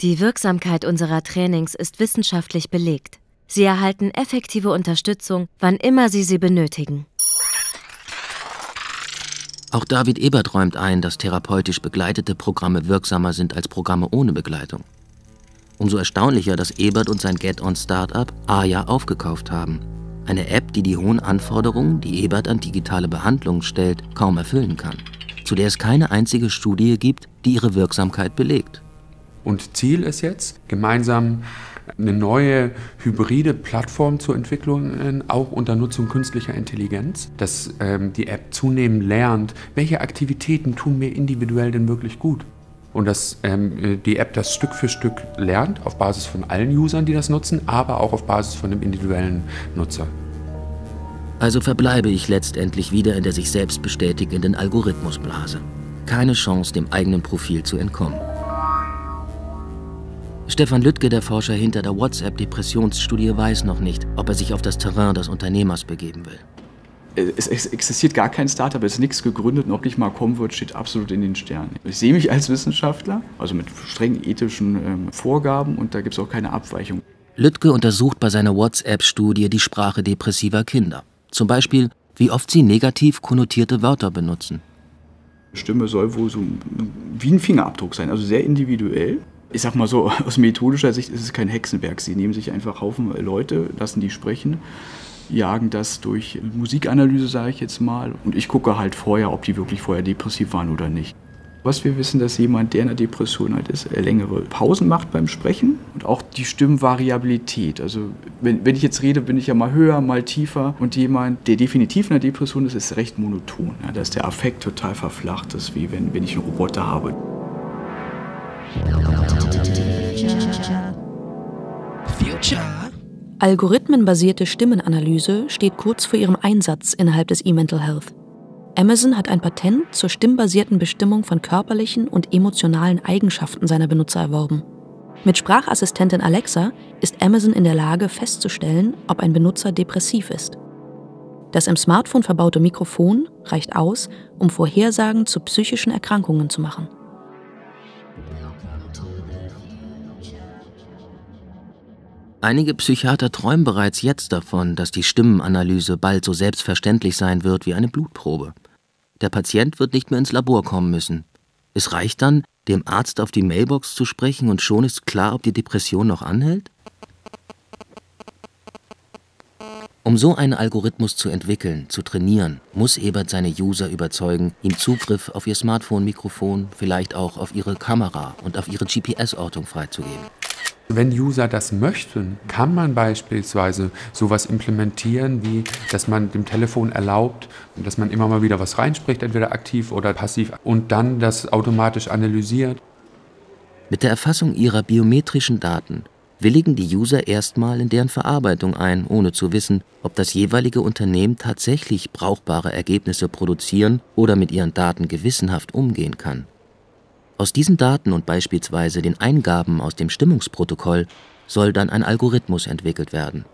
Die Wirksamkeit unserer Trainings ist wissenschaftlich belegt. Sie erhalten effektive Unterstützung, wann immer sie sie benötigen. Auch David Ebert räumt ein, dass therapeutisch begleitete Programme wirksamer sind als Programme ohne Begleitung. Umso erstaunlicher, dass Ebert und sein GetOn-Startup Aria aufgekauft haben. Eine App, die die hohen Anforderungen, die Ebert an digitale Behandlungen stellt, kaum erfüllen kann. zu der es keine einzige Studie gibt, die ihre Wirksamkeit belegt. Und Ziel ist jetzt, gemeinsam eine neue hybride Plattform zur Entwicklung, auch unter Nutzung künstlicher Intelligenz, dass die App zunehmend lernt, welche Aktivitäten tun mir individuell denn wirklich gut. Und dass die App das Stück für Stück lernt, auf Basis von allen Usern, die das nutzen, aber auch auf Basis von dem individuellen Nutzer. Also verbleibe ich letztendlich wieder in der sich selbst bestätigenden Algorithmusblase. Keine Chance, dem eigenen Profil zu entkommen. Stefan Lüttke, der Forscher hinter der WhatsApp-Depressionsstudie, weiß noch nicht, ob er sich auf das Terrain des Unternehmers begeben will. Es existiert gar kein Startup, es ist nichts gegründet, noch nicht mal kommen wird, steht absolut in den Sternen. Ich sehe mich als Wissenschaftler, also mit strengen ethischen Vorgaben, und da gibt es auch keine Abweichung. Lüttke untersucht bei seiner WhatsApp-Studie die Sprache depressiver Kinder. Zum Beispiel, wie oft sie negativ konnotierte Wörter benutzen. Stimme soll wohl so wie ein Fingerabdruck sein, also sehr individuell. Ich sag mal so, aus methodischer Sicht ist es kein Hexenwerk. Sie nehmen sich einfach Haufen Leute, lassen die sprechen, jagen das durch Musikanalyse, sage ich jetzt mal. Und ich gucke halt vorher, ob die wirklich vorher depressiv waren oder nicht. Was wir wissen, dass jemand, der in einer Depression halt ist, längere Pausen macht beim Sprechen und auch die Stimmvariabilität. Also wenn ich jetzt rede, bin ich ja mal höher, mal tiefer. Und jemand, der definitiv in einer Depression ist, ist recht monoton. Ja, da ist der Affekt total verflacht, das ist wie wenn ich einen Roboter habe. Future. Algorithmenbasierte Stimmenanalyse steht kurz vor ihrem Einsatz innerhalb des E-Mental Health. Amazon hat ein Patent zur stimmbasierten Bestimmung von körperlichen und emotionalen Eigenschaften seiner Benutzer erworben. Mit Sprachassistentin Alexa ist Amazon in der Lage, festzustellen, ob ein Benutzer depressiv ist. Das im Smartphone verbaute Mikrofon reicht aus, um Vorhersagen zu psychischen Erkrankungen zu machen. Einige Psychiater träumen bereits jetzt davon, dass die Stimmenanalyse bald so selbstverständlich sein wird wie eine Blutprobe. Der Patient wird nicht mehr ins Labor kommen müssen. Es reicht dann, dem Arzt auf die Mailbox zu sprechen, und schon ist klar, ob die Depression noch anhält? Um so einen Algorithmus zu entwickeln, zu trainieren, muss Ebert seine User überzeugen, ihm Zugriff auf ihr Smartphone-Mikrofon, vielleicht auch auf ihre Kamera und auf ihre GPS-Ortung freizugeben. Wenn User das möchten, kann man beispielsweise sowas implementieren, wie dass man dem Telefon erlaubt, dass man immer mal wieder was reinspricht, entweder aktiv oder passiv, und dann das automatisch analysiert. Mit der Erfassung ihrer biometrischen Daten willigen die User erstmal in deren Verarbeitung ein, ohne zu wissen, ob das jeweilige Unternehmen tatsächlich brauchbare Ergebnisse produzieren oder mit ihren Daten gewissenhaft umgehen kann. Aus diesen Daten und beispielsweise den Eingaben aus dem Stimmungsprotokoll soll dann ein Algorithmus entwickelt werden.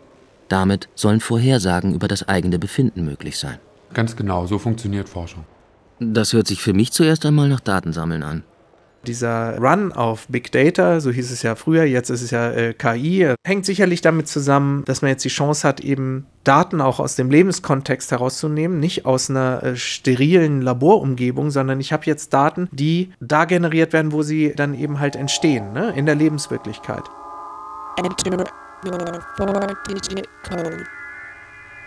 Damit sollen Vorhersagen über das eigene Befinden möglich sein. Ganz genau, so funktioniert Forschung. Das hört sich für mich zuerst einmal nach Datensammeln an. Dieser Run auf Big Data, so hieß es ja früher, jetzt ist es ja KI, hängt sicherlich damit zusammen, dass man jetzt die Chance hat, eben Daten auch aus dem Lebenskontext herauszunehmen, nicht aus einer sterilen Laborumgebung, sondern ich habe jetzt Daten, die da generiert werden, wo sie dann eben halt entstehen, ne? In der Lebenswirklichkeit.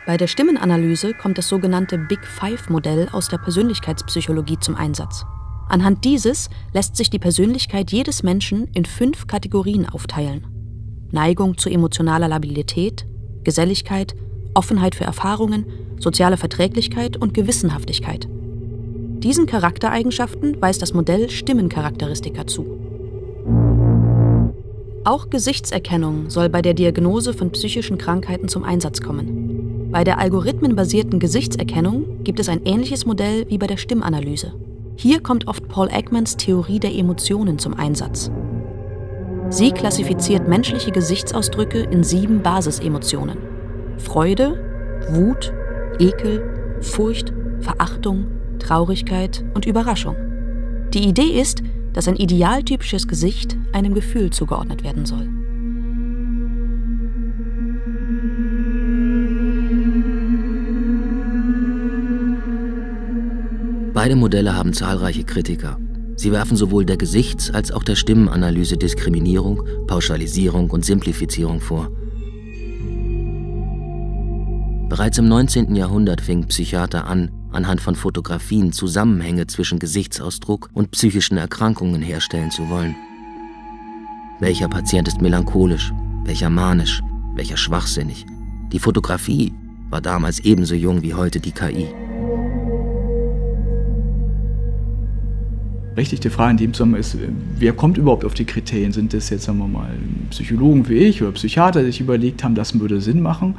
Bei der Stimmenanalyse kommt das sogenannte Big Five-Modell aus der Persönlichkeitspsychologie zum Einsatz. Anhand dieses lässt sich die Persönlichkeit jedes Menschen in 5 Kategorien aufteilen: Neigung zu emotionaler Labilität, Geselligkeit, Offenheit für Erfahrungen, soziale Verträglichkeit und Gewissenhaftigkeit. Diesen Charaktereigenschaften weist das Modell Stimmencharakteristika zu. Auch Gesichtserkennung soll bei der Diagnose von psychischen Krankheiten zum Einsatz kommen. Bei der algorithmenbasierten Gesichtserkennung gibt es ein ähnliches Modell wie bei der Stimmanalyse. Hier kommt oft Paul Ekmans Theorie der Emotionen zum Einsatz. Sie klassifiziert menschliche Gesichtsausdrücke in 7 Basisemotionen: Freude, Wut, Ekel, Furcht, Verachtung, Traurigkeit und Überraschung. Die Idee ist, dass ein idealtypisches Gesicht einem Gefühl zugeordnet werden soll. Beide Modelle haben zahlreiche Kritiker. Sie werfen sowohl der Gesichts- als auch der Stimmenanalyse Diskriminierung, Pauschalisierung und Simplifizierung vor. Bereits im 19. Jahrhundert fingen Psychiater an, anhand von Fotografien Zusammenhänge zwischen Gesichtsausdruck und psychischen Erkrankungen herstellen zu wollen. Welcher Patient ist melancholisch, welcher manisch, welcher schwachsinnig? Die Fotografie war damals ebenso jung wie heute die KI. Berechtigte Frage in dem Zusammenhang ist, wer kommt überhaupt auf die Kriterien? Sind das jetzt, sagen wir mal, Psychologen wie ich oder Psychiater, die sich überlegt haben, das würde Sinn machen?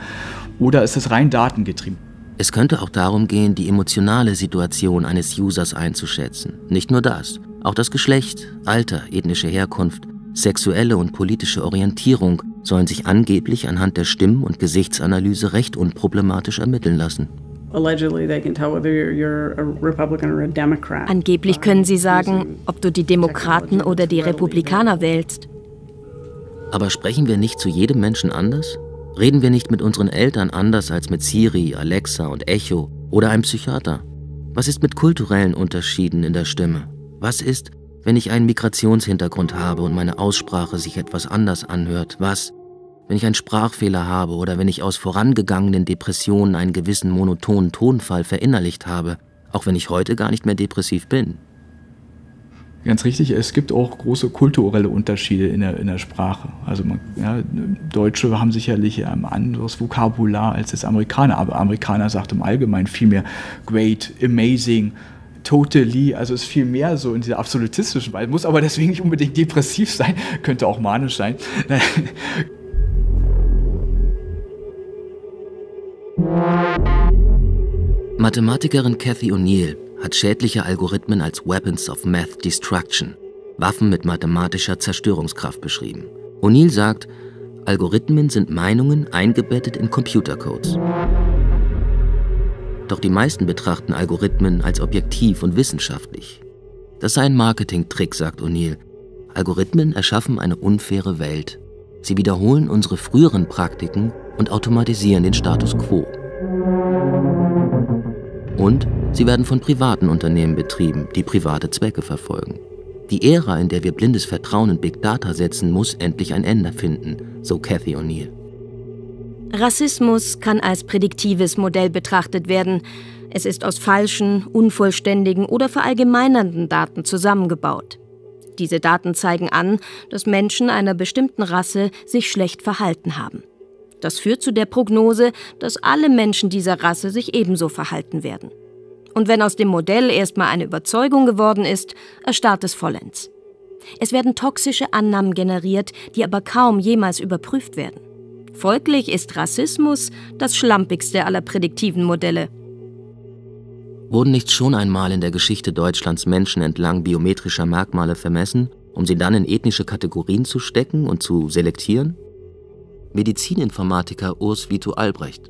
Oder ist das rein datengetrieben? Es könnte auch darum gehen, die emotionale Situation eines Users einzuschätzen. Nicht nur das, auch das Geschlecht, Alter, ethnische Herkunft, sexuelle und politische Orientierung sollen sich angeblich anhand der Stimmen- und Gesichtsanalyse recht unproblematisch ermitteln lassen. Angeblich können sie sagen, ob du die Demokraten oder die Republikaner wählst. Aber sprechen wir nicht zu jedem Menschen anders? Reden wir nicht mit unseren Eltern anders als mit Siri, Alexa und Echo oder einem Psychiater? Was ist mit kulturellen Unterschieden in der Stimme? Was ist, wenn ich einen Migrationshintergrund habe und meine Aussprache sich etwas anders anhört? Was, wenn ich einen Sprachfehler habe oder wenn ich aus vorangegangenen Depressionen einen gewissen monotonen Tonfall verinnerlicht habe, auch wenn ich heute gar nicht mehr depressiv bin? Ganz richtig, es gibt auch große kulturelle Unterschiede in der Sprache. Also Deutsche haben sicherlich ein anderes Vokabular als das Amerikaner, aber Amerikaner sagt im Allgemeinen viel mehr great, amazing, totally, also ist viel mehr so in dieser absolutistischen Weise, muss aber deswegen nicht unbedingt depressiv sein, könnte auch manisch sein. Mathematikerin Cathy O'Neil hat schädliche Algorithmen als Weapons of Math Destruction, Waffen mit mathematischer Zerstörungskraft beschrieben. O'Neil sagt, Algorithmen sind Meinungen eingebettet in Computercodes. Doch die meisten betrachten Algorithmen als objektiv und wissenschaftlich. Das sei ein Marketingtrick, sagt O'Neil. Algorithmen erschaffen eine unfaire Welt. Sie wiederholen unsere früheren Praktiken und automatisieren den Status quo. Und sie werden von privaten Unternehmen betrieben, die private Zwecke verfolgen. Die Ära, in der wir blindes Vertrauen in Big Data setzen, muss endlich ein Ende finden, so Cathy O'Neil. Rassismus kann als prädiktives Modell betrachtet werden. Es ist aus falschen, unvollständigen oder verallgemeinernden Daten zusammengebaut. Diese Daten zeigen an, dass Menschen einer bestimmten Rasse sich schlecht verhalten haben. Das führt zu der Prognose, dass alle Menschen dieser Rasse sich ebenso verhalten werden. Und wenn aus dem Modell erstmal eine Überzeugung geworden ist, erstarrt es vollends. Es werden toxische Annahmen generiert, die aber kaum jemals überprüft werden. Folglich ist Rassismus das schlampigste aller prädiktiven Modelle. Wurden nicht schon einmal in der Geschichte Deutschlands Menschen entlang biometrischer Merkmale vermessen, um sie dann in ethnische Kategorien zu stecken und zu selektieren? Medizininformatiker Urs-Vito Albrecht.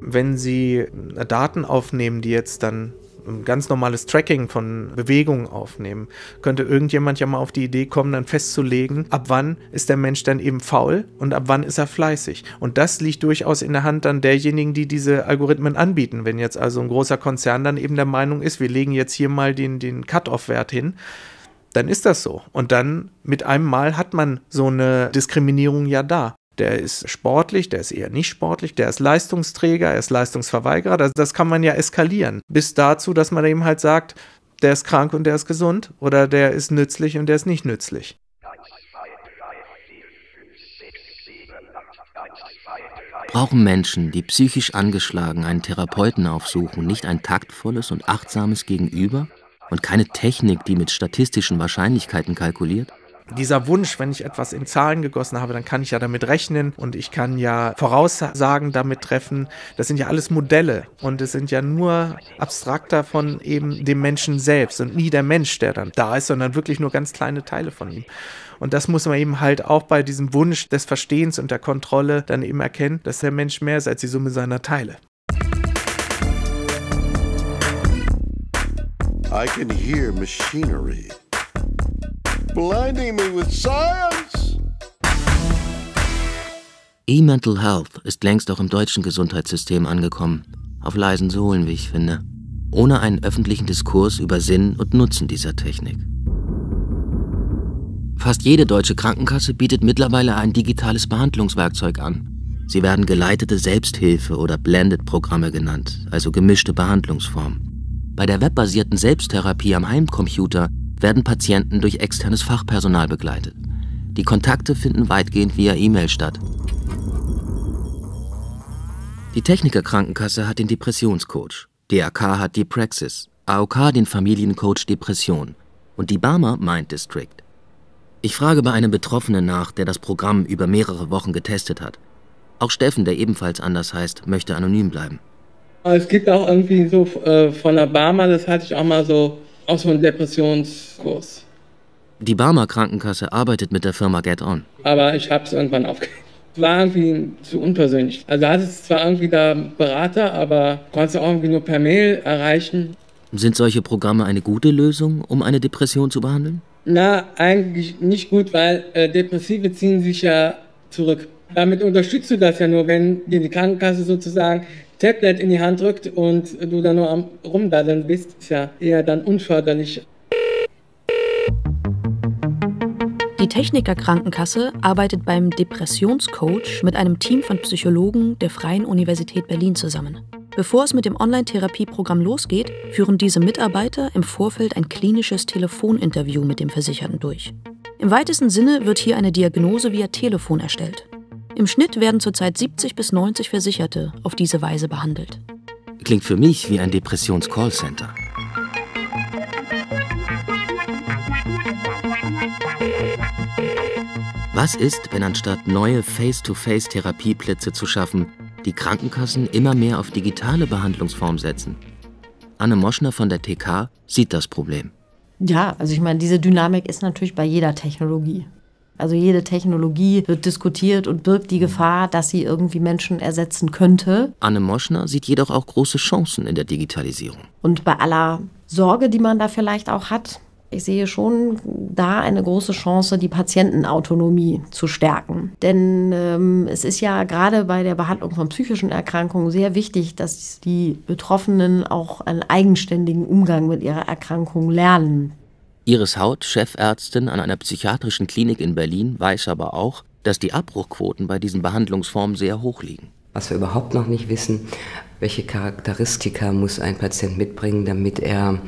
Wenn Sie Daten aufnehmen, die jetzt dann ein ganz normales Tracking von Bewegungen aufnehmen, könnte irgendjemand ja mal auf die Idee kommen, dann festzulegen, ab wann ist der Mensch dann eben faul und ab wann ist er fleißig. Und das liegt durchaus in der Hand dann derjenigen, die diese Algorithmen anbieten. Wenn jetzt also ein großer Konzern dann eben der Meinung ist, wir legen jetzt hier mal den Cut-off-Wert hin, dann ist das so. Und dann mit einem Mal hat man so eine Diskriminierung ja da. Der ist sportlich, der ist eher nicht sportlich, der ist Leistungsträger, er ist Leistungsverweigerer. Das kann man ja eskalieren. Bis dazu, dass man eben halt sagt, der ist krank und der ist gesund oder der ist nützlich und der ist nicht nützlich. Brauchen Menschen, die psychisch angeschlagen einen Therapeuten aufsuchen, nicht ein taktvolles und achtsames Gegenüber und keine Technik, die mit statistischen Wahrscheinlichkeiten kalkuliert? Dieser Wunsch, wenn ich etwas in Zahlen gegossen habe, dann kann ich ja damit rechnen und ich kann ja Voraussagen damit treffen. Das sind ja alles Modelle und es sind ja nur abstrakt davon eben dem Menschen selbst und nie der Mensch, der dann da ist, sondern wirklich nur ganz kleine Teile von ihm. Und das muss man eben halt auch bei diesem Wunsch des Verstehens und der Kontrolle dann eben erkennen, dass der Mensch mehr ist als die Summe seiner Teile. I can hear machinery. Blinding me with science. E-Mental Health ist längst auch im deutschen Gesundheitssystem angekommen. Auf leisen Sohlen, wie ich finde. Ohne einen öffentlichen Diskurs über Sinn und Nutzen dieser Technik. Fast jede deutsche Krankenkasse bietet mittlerweile ein digitales Behandlungswerkzeug an. Sie werden geleitete Selbsthilfe- oder Blended-Programme genannt, also gemischte Behandlungsformen. Bei der webbasierten Selbsttherapie am Heimcomputer werden Patienten durch externes Fachpersonal begleitet. Die Kontakte finden weitgehend via E-Mail statt. Die Techniker-Krankenkasse hat den Depressionscoach, DAK hat die Praxis, AOK den Familiencoach Depression und die Barmer Mind District. Ich frage bei einem Betroffenen nach, der das Programm über mehrere Wochen getestet hat. Auch Steffen, der ebenfalls anders heißt, möchte anonym bleiben. Es gibt auch irgendwie so von der Barmer, das hatte ich auch mal so, auch so einen Depressionskurs. Die Barmer Krankenkasse arbeitet mit der Firma GetOn. Aber ich habe es irgendwann aufgegeben. Es war irgendwie zu unpersönlich. Also hatte es zwar irgendwie da Berater, aber konntest du auch irgendwie nur per Mail erreichen. Sind solche Programme eine gute Lösung, um eine Depression zu behandeln? Na, eigentlich nicht gut, weil Depressive ziehen sich ja zurück. Damit unterstützt du das ja nur, wenn dir die Krankenkasse sozusagen Tablet in die Hand drückt und du dann nur am Rumdaddeln bist. Ist ja eher dann unförderlich. Die Techniker Krankenkasse arbeitet beim Depressionscoach mit einem Team von Psychologen der Freien Universität Berlin zusammen. Bevor es mit dem Online-Therapieprogramm losgeht, führen diese Mitarbeiter im Vorfeld ein klinisches Telefoninterview mit dem Versicherten durch. Im weitesten Sinne wird hier eine Diagnose via Telefon erstellt. Im Schnitt werden zurzeit 70 bis 90 Versicherte auf diese Weise behandelt. Klingt für mich wie ein Depressions-Callcenter. Was ist, wenn anstatt neue Face-to-Face-Therapieplätze zu schaffen, die Krankenkassen immer mehr auf digitale Behandlungsformen setzen? Anne Moschner von der TK sieht das Problem. Ja, also ich meine, diese Dynamik ist natürlich bei jeder Technologie. Also jede Technologie wird diskutiert und birgt die Gefahr, dass sie irgendwie Menschen ersetzen könnte. Anne Moschner sieht jedoch auch große Chancen in der Digitalisierung. Und bei aller Sorge, die man da vielleicht auch hat, ich sehe schon da eine große Chance, die Patientenautonomie zu stärken. Denn es ist ja gerade bei der Behandlung von psychischen Erkrankungen sehr wichtig, dass die Betroffenen auch einen eigenständigen Umgang mit ihrer Erkrankung lernen. Iris Haut, Chefärztin an einer psychiatrischen Klinik in Berlin, weiß aber auch, dass die Abbruchquoten bei diesen Behandlungsformen sehr hoch liegen. Was wir überhaupt noch nicht wissen, welche Charakteristika muss ein Patient mitbringen, damit er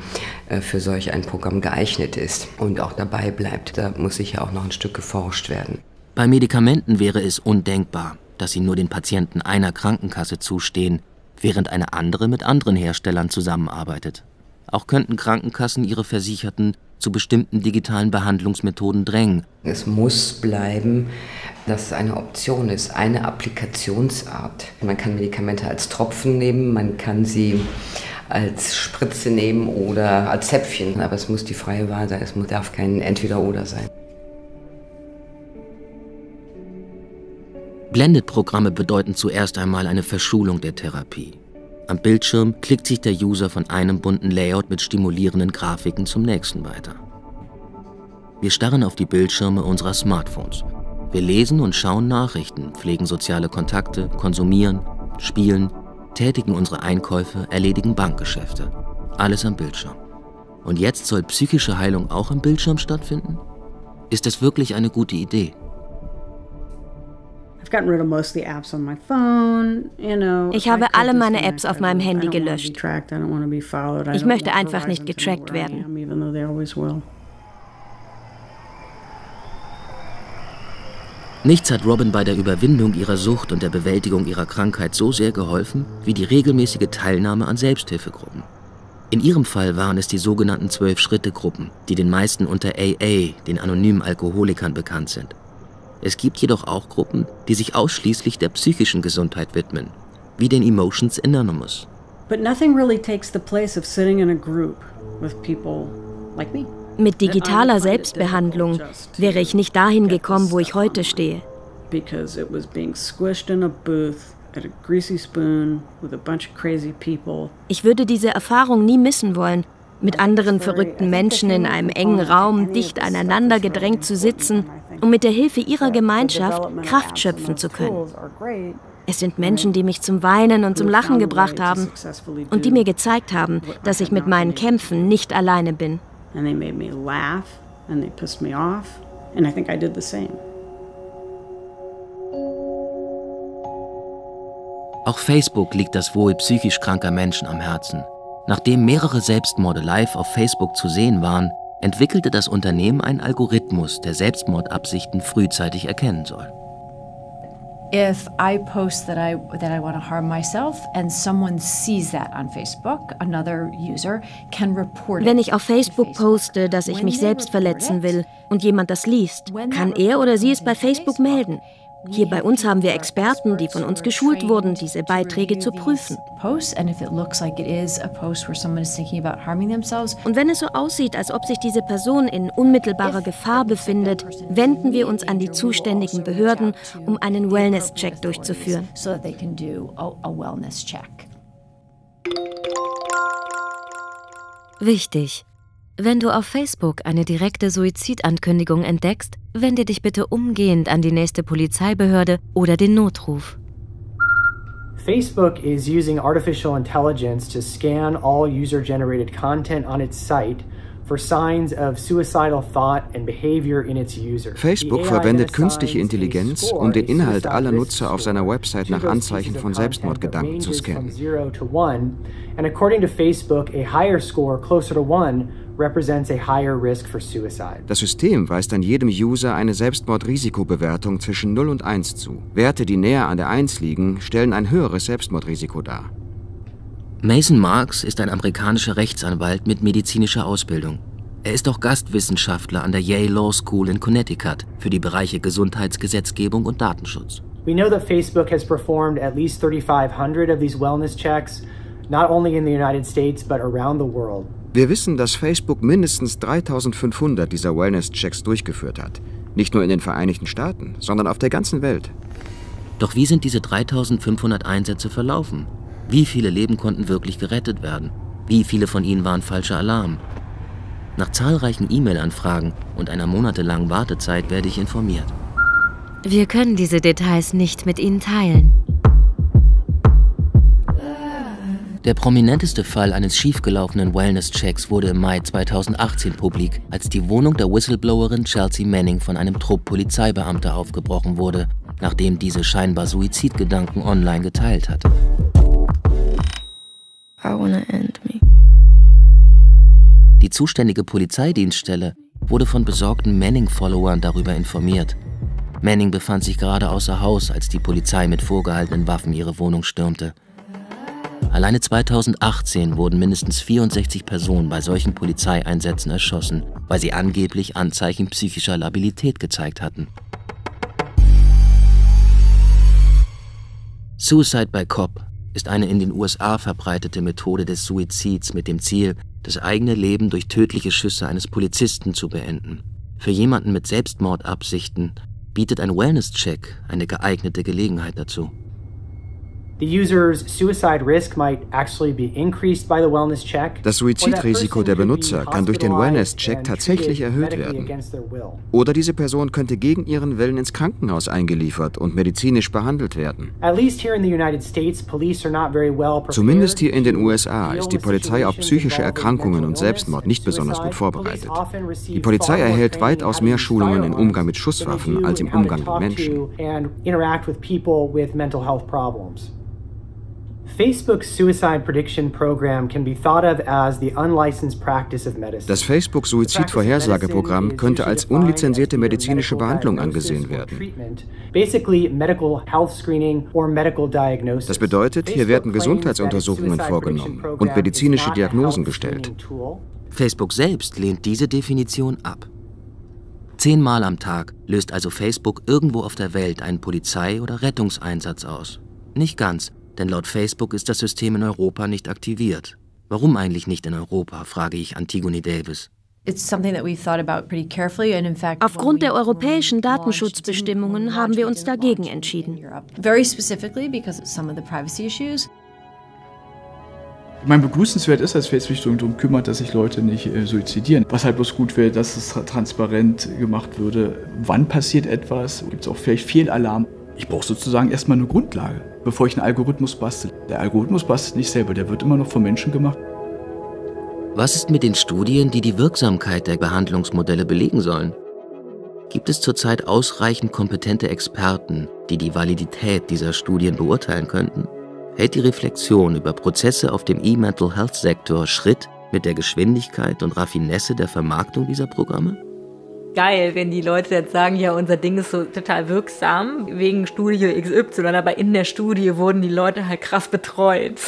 für solch ein Programm geeignet ist und auch dabei bleibt. Da muss sicher auch noch ein Stück geforscht werden. Bei Medikamenten wäre es undenkbar, dass sie nur den Patienten einer Krankenkasse zustehen, während eine andere mit anderen Herstellern zusammenarbeitet. Auch könnten Krankenkassen ihre Versicherten zu bestimmten digitalen Behandlungsmethoden drängen. Es muss bleiben, dass es eine Option ist, eine Applikationsart. Man kann Medikamente als Tropfen nehmen, man kann sie als Spritze nehmen oder als Zäpfchen. Aber es muss die freie Wahl sein, es darf kein Entweder-Oder sein. Blended-Programme bedeuten zuerst einmal eine Verschulung der Therapie. Am Bildschirm klickt sich der User von einem bunten Layout mit stimulierenden Grafiken zum nächsten weiter. Wir starren auf die Bildschirme unserer Smartphones. Wir lesen und schauen Nachrichten, pflegen soziale Kontakte, konsumieren, spielen, tätigen unsere Einkäufe, erledigen Bankgeschäfte. Alles am Bildschirm. Und jetzt soll psychische Heilung auch am Bildschirm stattfinden? Ist das wirklich eine gute Idee? Ich habe alle meine Apps auf meinem Handy gelöscht. Ich möchte einfach nicht getrackt werden. Nichts hat Robin bei der Überwindung ihrer Sucht und der Bewältigung ihrer Krankheit so sehr geholfen, wie die regelmäßige Teilnahme an Selbsthilfegruppen. In ihrem Fall waren es die sogenannten 12-Schritte-Gruppen, die den meisten unter AA, den anonymen Alkoholikern, bekannt sind. Es gibt jedoch auch Gruppen, die sich ausschließlich der psychischen Gesundheit widmen, wie den Emotions Anonymous. Mit digitaler Selbstbehandlung wäre ich nicht dahin gekommen, wo ich heute stehe. Ich würde diese Erfahrung nie missen wollen, mit anderen verrückten Menschen in einem engen Raum dicht aneinander gedrängt zu sitzen, um mit der Hilfe ihrer Gemeinschaft Kraft schöpfen zu können. Es sind Menschen, die mich zum Weinen und zum Lachen gebracht haben und die mir gezeigt haben, dass ich mit meinen Kämpfen nicht alleine bin. Auch Facebook liegt das Wohl psychisch kranker Menschen am Herzen. Nachdem mehrere Selbstmorde live auf Facebook zu sehen waren, entwickelte das Unternehmen einen Algorithmus, der Selbstmordabsichten frühzeitig erkennen soll. If I post that I want to harm myself and someone sees that on Facebook, another user can report it. Wenn ich auf Facebook poste, dass ich mich selbst verletzen will und jemand das liest, kann er oder sie es bei Facebook melden. Hier bei uns haben wir Experten, die von uns geschult wurden, diese Beiträge zu prüfen. Und wenn es so aussieht, als ob sich diese Person in unmittelbarer Gefahr befindet, wenden wir uns an die zuständigen Behörden, um einen Wellness-Check durchzuführen. Wichtig: Wenn du auf Facebook eine direkte Suizidankündigung entdeckst, wende dich bitte umgehend an die nächste Polizeibehörde oder den Notruf. Facebook is using artificial intelligence to scan all user-generated content on its site for signs of suicidal thought and behavior in its user. Facebook verwendet künstliche Intelligenz, um den Inhalt aller Nutzer auf seiner Website nach Anzeichen von Selbstmordgedanken zu scannen. And according to Facebook, a higher score closer to 1 represents a higher risk for suicide. Das System weist an jedem User eine Selbstmordrisikobewertung zwischen 0 und 1 zu. Werte, die näher an der 1 liegen, stellen ein höheres Selbstmordrisiko dar. Mason Marks ist ein amerikanischer Rechtsanwalt mit medizinischer Ausbildung. Er ist auch Gastwissenschaftler an der Yale Law School in Connecticut für die Bereiche Gesundheitsgesetzgebung und Datenschutz. We know that Facebook has performed at least 3,500 of these wellness checks, not only in the United States but around the world. Wir wissen, dass Facebook mindestens 3.500 dieser Wellness-Checks durchgeführt hat. Nicht nur in den Vereinigten Staaten, sondern auf der ganzen Welt. Doch wie sind diese 3.500 Einsätze verlaufen? Wie viele Leben konnten wirklich gerettet werden? Wie viele von ihnen waren falscher Alarm? Nach zahlreichen E-Mail-Anfragen und einer monatelangen Wartezeit werde ich informiert. Wir können diese Details nicht mit Ihnen teilen. Der prominenteste Fall eines schiefgelaufenen Wellness-Checks wurde im Mai 2018 publik, als die Wohnung der Whistleblowerin Chelsea Manning von einem Trupp Polizeibeamter aufgebrochen wurde, nachdem diese scheinbar Suizidgedanken online geteilt hatte. Die zuständige Polizeidienststelle wurde von besorgten Manning-Followern darüber informiert. Manning befand sich gerade außer Haus, als die Polizei mit vorgehaltenen Waffen ihre Wohnung stürmte. Alleine 2018 wurden mindestens 64 Personen bei solchen Polizeieinsätzen erschossen, weil sie angeblich Anzeichen psychischer Labilität gezeigt hatten. Suicide by Cop ist eine in den USA verbreitete Methode des Suizids mit dem Ziel, das eigene Leben durch tödliche Schüsse eines Polizisten zu beenden. Für jemanden mit Selbstmordabsichten bietet ein Wellness-Check eine geeignete Gelegenheit dazu. Das Suizidrisiko der Benutzer kann durch den Wellness-Check tatsächlich erhöht werden. Oder diese Person könnte gegen ihren Willen ins Krankenhaus eingeliefert und medizinisch behandelt werden. Zumindest hier in den USA ist die Polizei auf psychische Erkrankungen und Selbstmord nicht besonders gut vorbereitet. Die Polizei erhält weitaus mehr Schulungen im Umgang mit Schusswaffen als im Umgang mit Menschen. Facebook's suicide prediction program can be thought of as the unlicensed practice of medicine. Das Facebook-Suizid-Vorhersageprogramm könnte als unlizenzierte medizinische Behandlung angesehen werden. Basically medical health screening or medical diagnosis. Das bedeutet, hier werden Gesundheitsuntersuchungen vorgenommen und medizinische Diagnosen gestellt. Facebook selbst lehnt diese Definition ab. 10-mal am Tag löst also Facebook irgendwo auf der Welt einen Polizei- oder Rettungseinsatz aus. Nicht ganz. Denn laut Facebook ist das System in Europa nicht aktiviert. Warum eigentlich nicht in Europa, frage ich Antigone Davis. Aufgrund der europäischen Datenschutzbestimmungen haben wir uns dagegen entschieden. Mein begrüßenswert ist, dass Facebook sich darum kümmert, dass sich Leute nicht suizidieren. Was halt bloß gut wäre, dass es transparent gemacht würde. Wann passiert etwas? Gibt es auch vielleicht Fehlalarm? Ich brauche sozusagen erstmal eine Grundlage, bevor ich einen Algorithmus bastel. Der Algorithmus bastelt nicht selber, der wird immer noch von Menschen gemacht. Was ist mit den Studien, die die Wirksamkeit der Behandlungsmodelle belegen sollen? Gibt es zurzeit ausreichend kompetente Experten, die die Validität dieser Studien beurteilen könnten? hält die Reflexion über Prozesse auf dem E-Mental Health Sektor Schritt mit der Geschwindigkeit und Raffinesse der Vermarktung dieser Programme? Geil, wenn die Leute jetzt sagen, ja, unser Ding ist so total wirksam wegen Studie XY, aber in der Studie wurden die Leute halt krass betreut.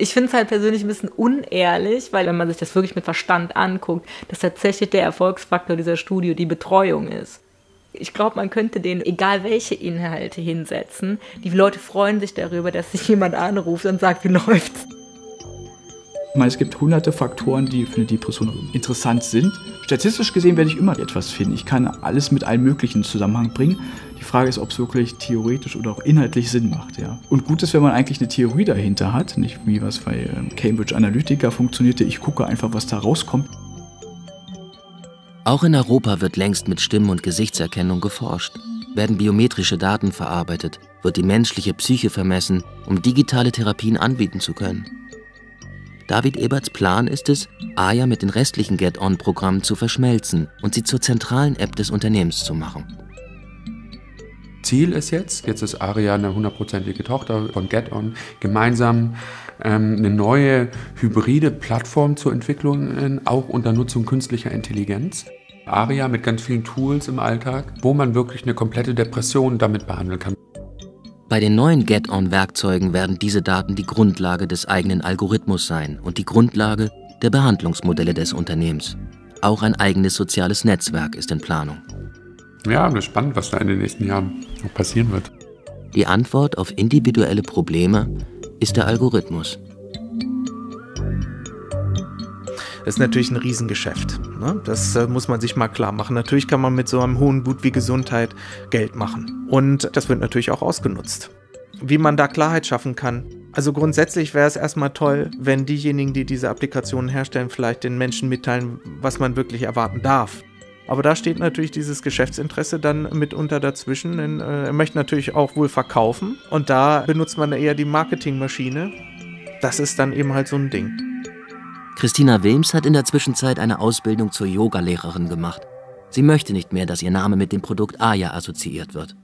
Ich finde es halt persönlich ein bisschen unehrlich, weil wenn man sich das wirklich mit Verstand anguckt, dass tatsächlich der Erfolgsfaktor dieser Studie die Betreuung ist. Ich glaube, man könnte denen egal welche Inhalte hinsetzen. Die Leute freuen sich darüber, dass sich jemand anruft und sagt, wie läuft's? Es gibt hunderte Faktoren, die für eine Depression interessant sind. Statistisch gesehen werde ich immer etwas finden. Ich kann alles mit allem möglichen Zusammenhang bringen. Die Frage ist, ob es wirklich theoretisch oder auch inhaltlich Sinn macht. Ja. Und gut ist, wenn man eigentlich eine Theorie dahinter hat, nicht wie was bei Cambridge Analytica funktionierte. Ich gucke einfach, was da rauskommt. Auch in Europa wird längst mit Stimmen- und Gesichtserkennung geforscht. Werden biometrische Daten verarbeitet, wird die menschliche Psyche vermessen, um digitale Therapien anbieten zu können. David Eberts Plan ist es, Aria mit den restlichen GetOn-Programmen zu verschmelzen und sie zur zentralen App des Unternehmens zu machen. Ziel ist jetzt ist Aria eine hundertprozentige Tochter von GetOn, gemeinsam eine neue hybride Plattform zur Entwicklung, auch unter Nutzung künstlicher Intelligenz. Aria mit ganz vielen Tools im Alltag, wo man wirklich eine komplette Depression damit behandeln kann. Bei den neuen GetOn-Werkzeugen werden diese Daten die Grundlage des eigenen Algorithmus sein und die Grundlage der Behandlungsmodelle des Unternehmens. Auch ein eigenes soziales Netzwerk ist in Planung. Ja, das ist spannend, was da in den nächsten Jahren noch passieren wird. Die Antwort auf individuelle Probleme ist der Algorithmus. Das ist natürlich ein Riesengeschäft. Ne? Das muss man sich mal klar machen. Natürlich kann man mit so einem hohen Gut wie Gesundheit Geld machen. Und das wird natürlich auch ausgenutzt. Wie man da Klarheit schaffen kann. Also grundsätzlich wäre es erstmal toll, wenn diejenigen, die diese Applikationen herstellen, vielleicht den Menschen mitteilen, was man wirklich erwarten darf. Aber da steht natürlich dieses Geschäftsinteresse dann mitunter dazwischen. Er möchte natürlich auch wohl verkaufen. Und da benutzt man eher die Marketingmaschine. Das ist dann eben halt so ein Ding. Kristina Wilms hat in der Zwischenzeit eine Ausbildung zur Yogalehrerin gemacht. Sie möchte nicht mehr, dass ihr Name mit dem Produkt Aria assoziiert wird.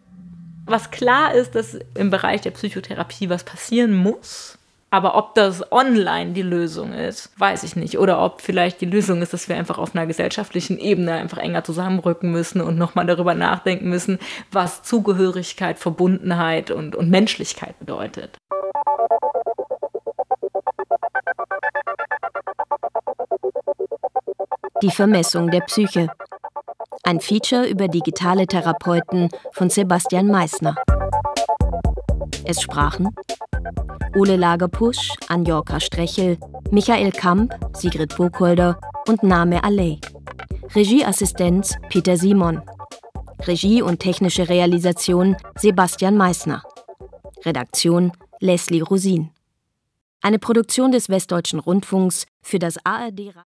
Was klar ist, dass im Bereich der Psychotherapie was passieren muss. Aber ob das online die Lösung ist, weiß ich nicht. Oder ob vielleicht die Lösung ist, dass wir einfach auf einer gesellschaftlichen Ebene einfach enger zusammenrücken müssen und nochmal darüber nachdenken müssen, was Zugehörigkeit, Verbundenheit und Menschlichkeit bedeutet. Die Vermessung der Psyche. Ein Feature über digitale Therapeuten von Sebastian Meissner. Es sprachen Ole Lagerpusch, Anjorka Strechel, Michael Kamp, Sigrid Burkholder und Name Alley. Regieassistenz Peter Simon. Regie und technische Realisation Sebastian Meissner. Redaktion Leslie Rosin. Eine Produktion des Westdeutschen Rundfunks für das ARD.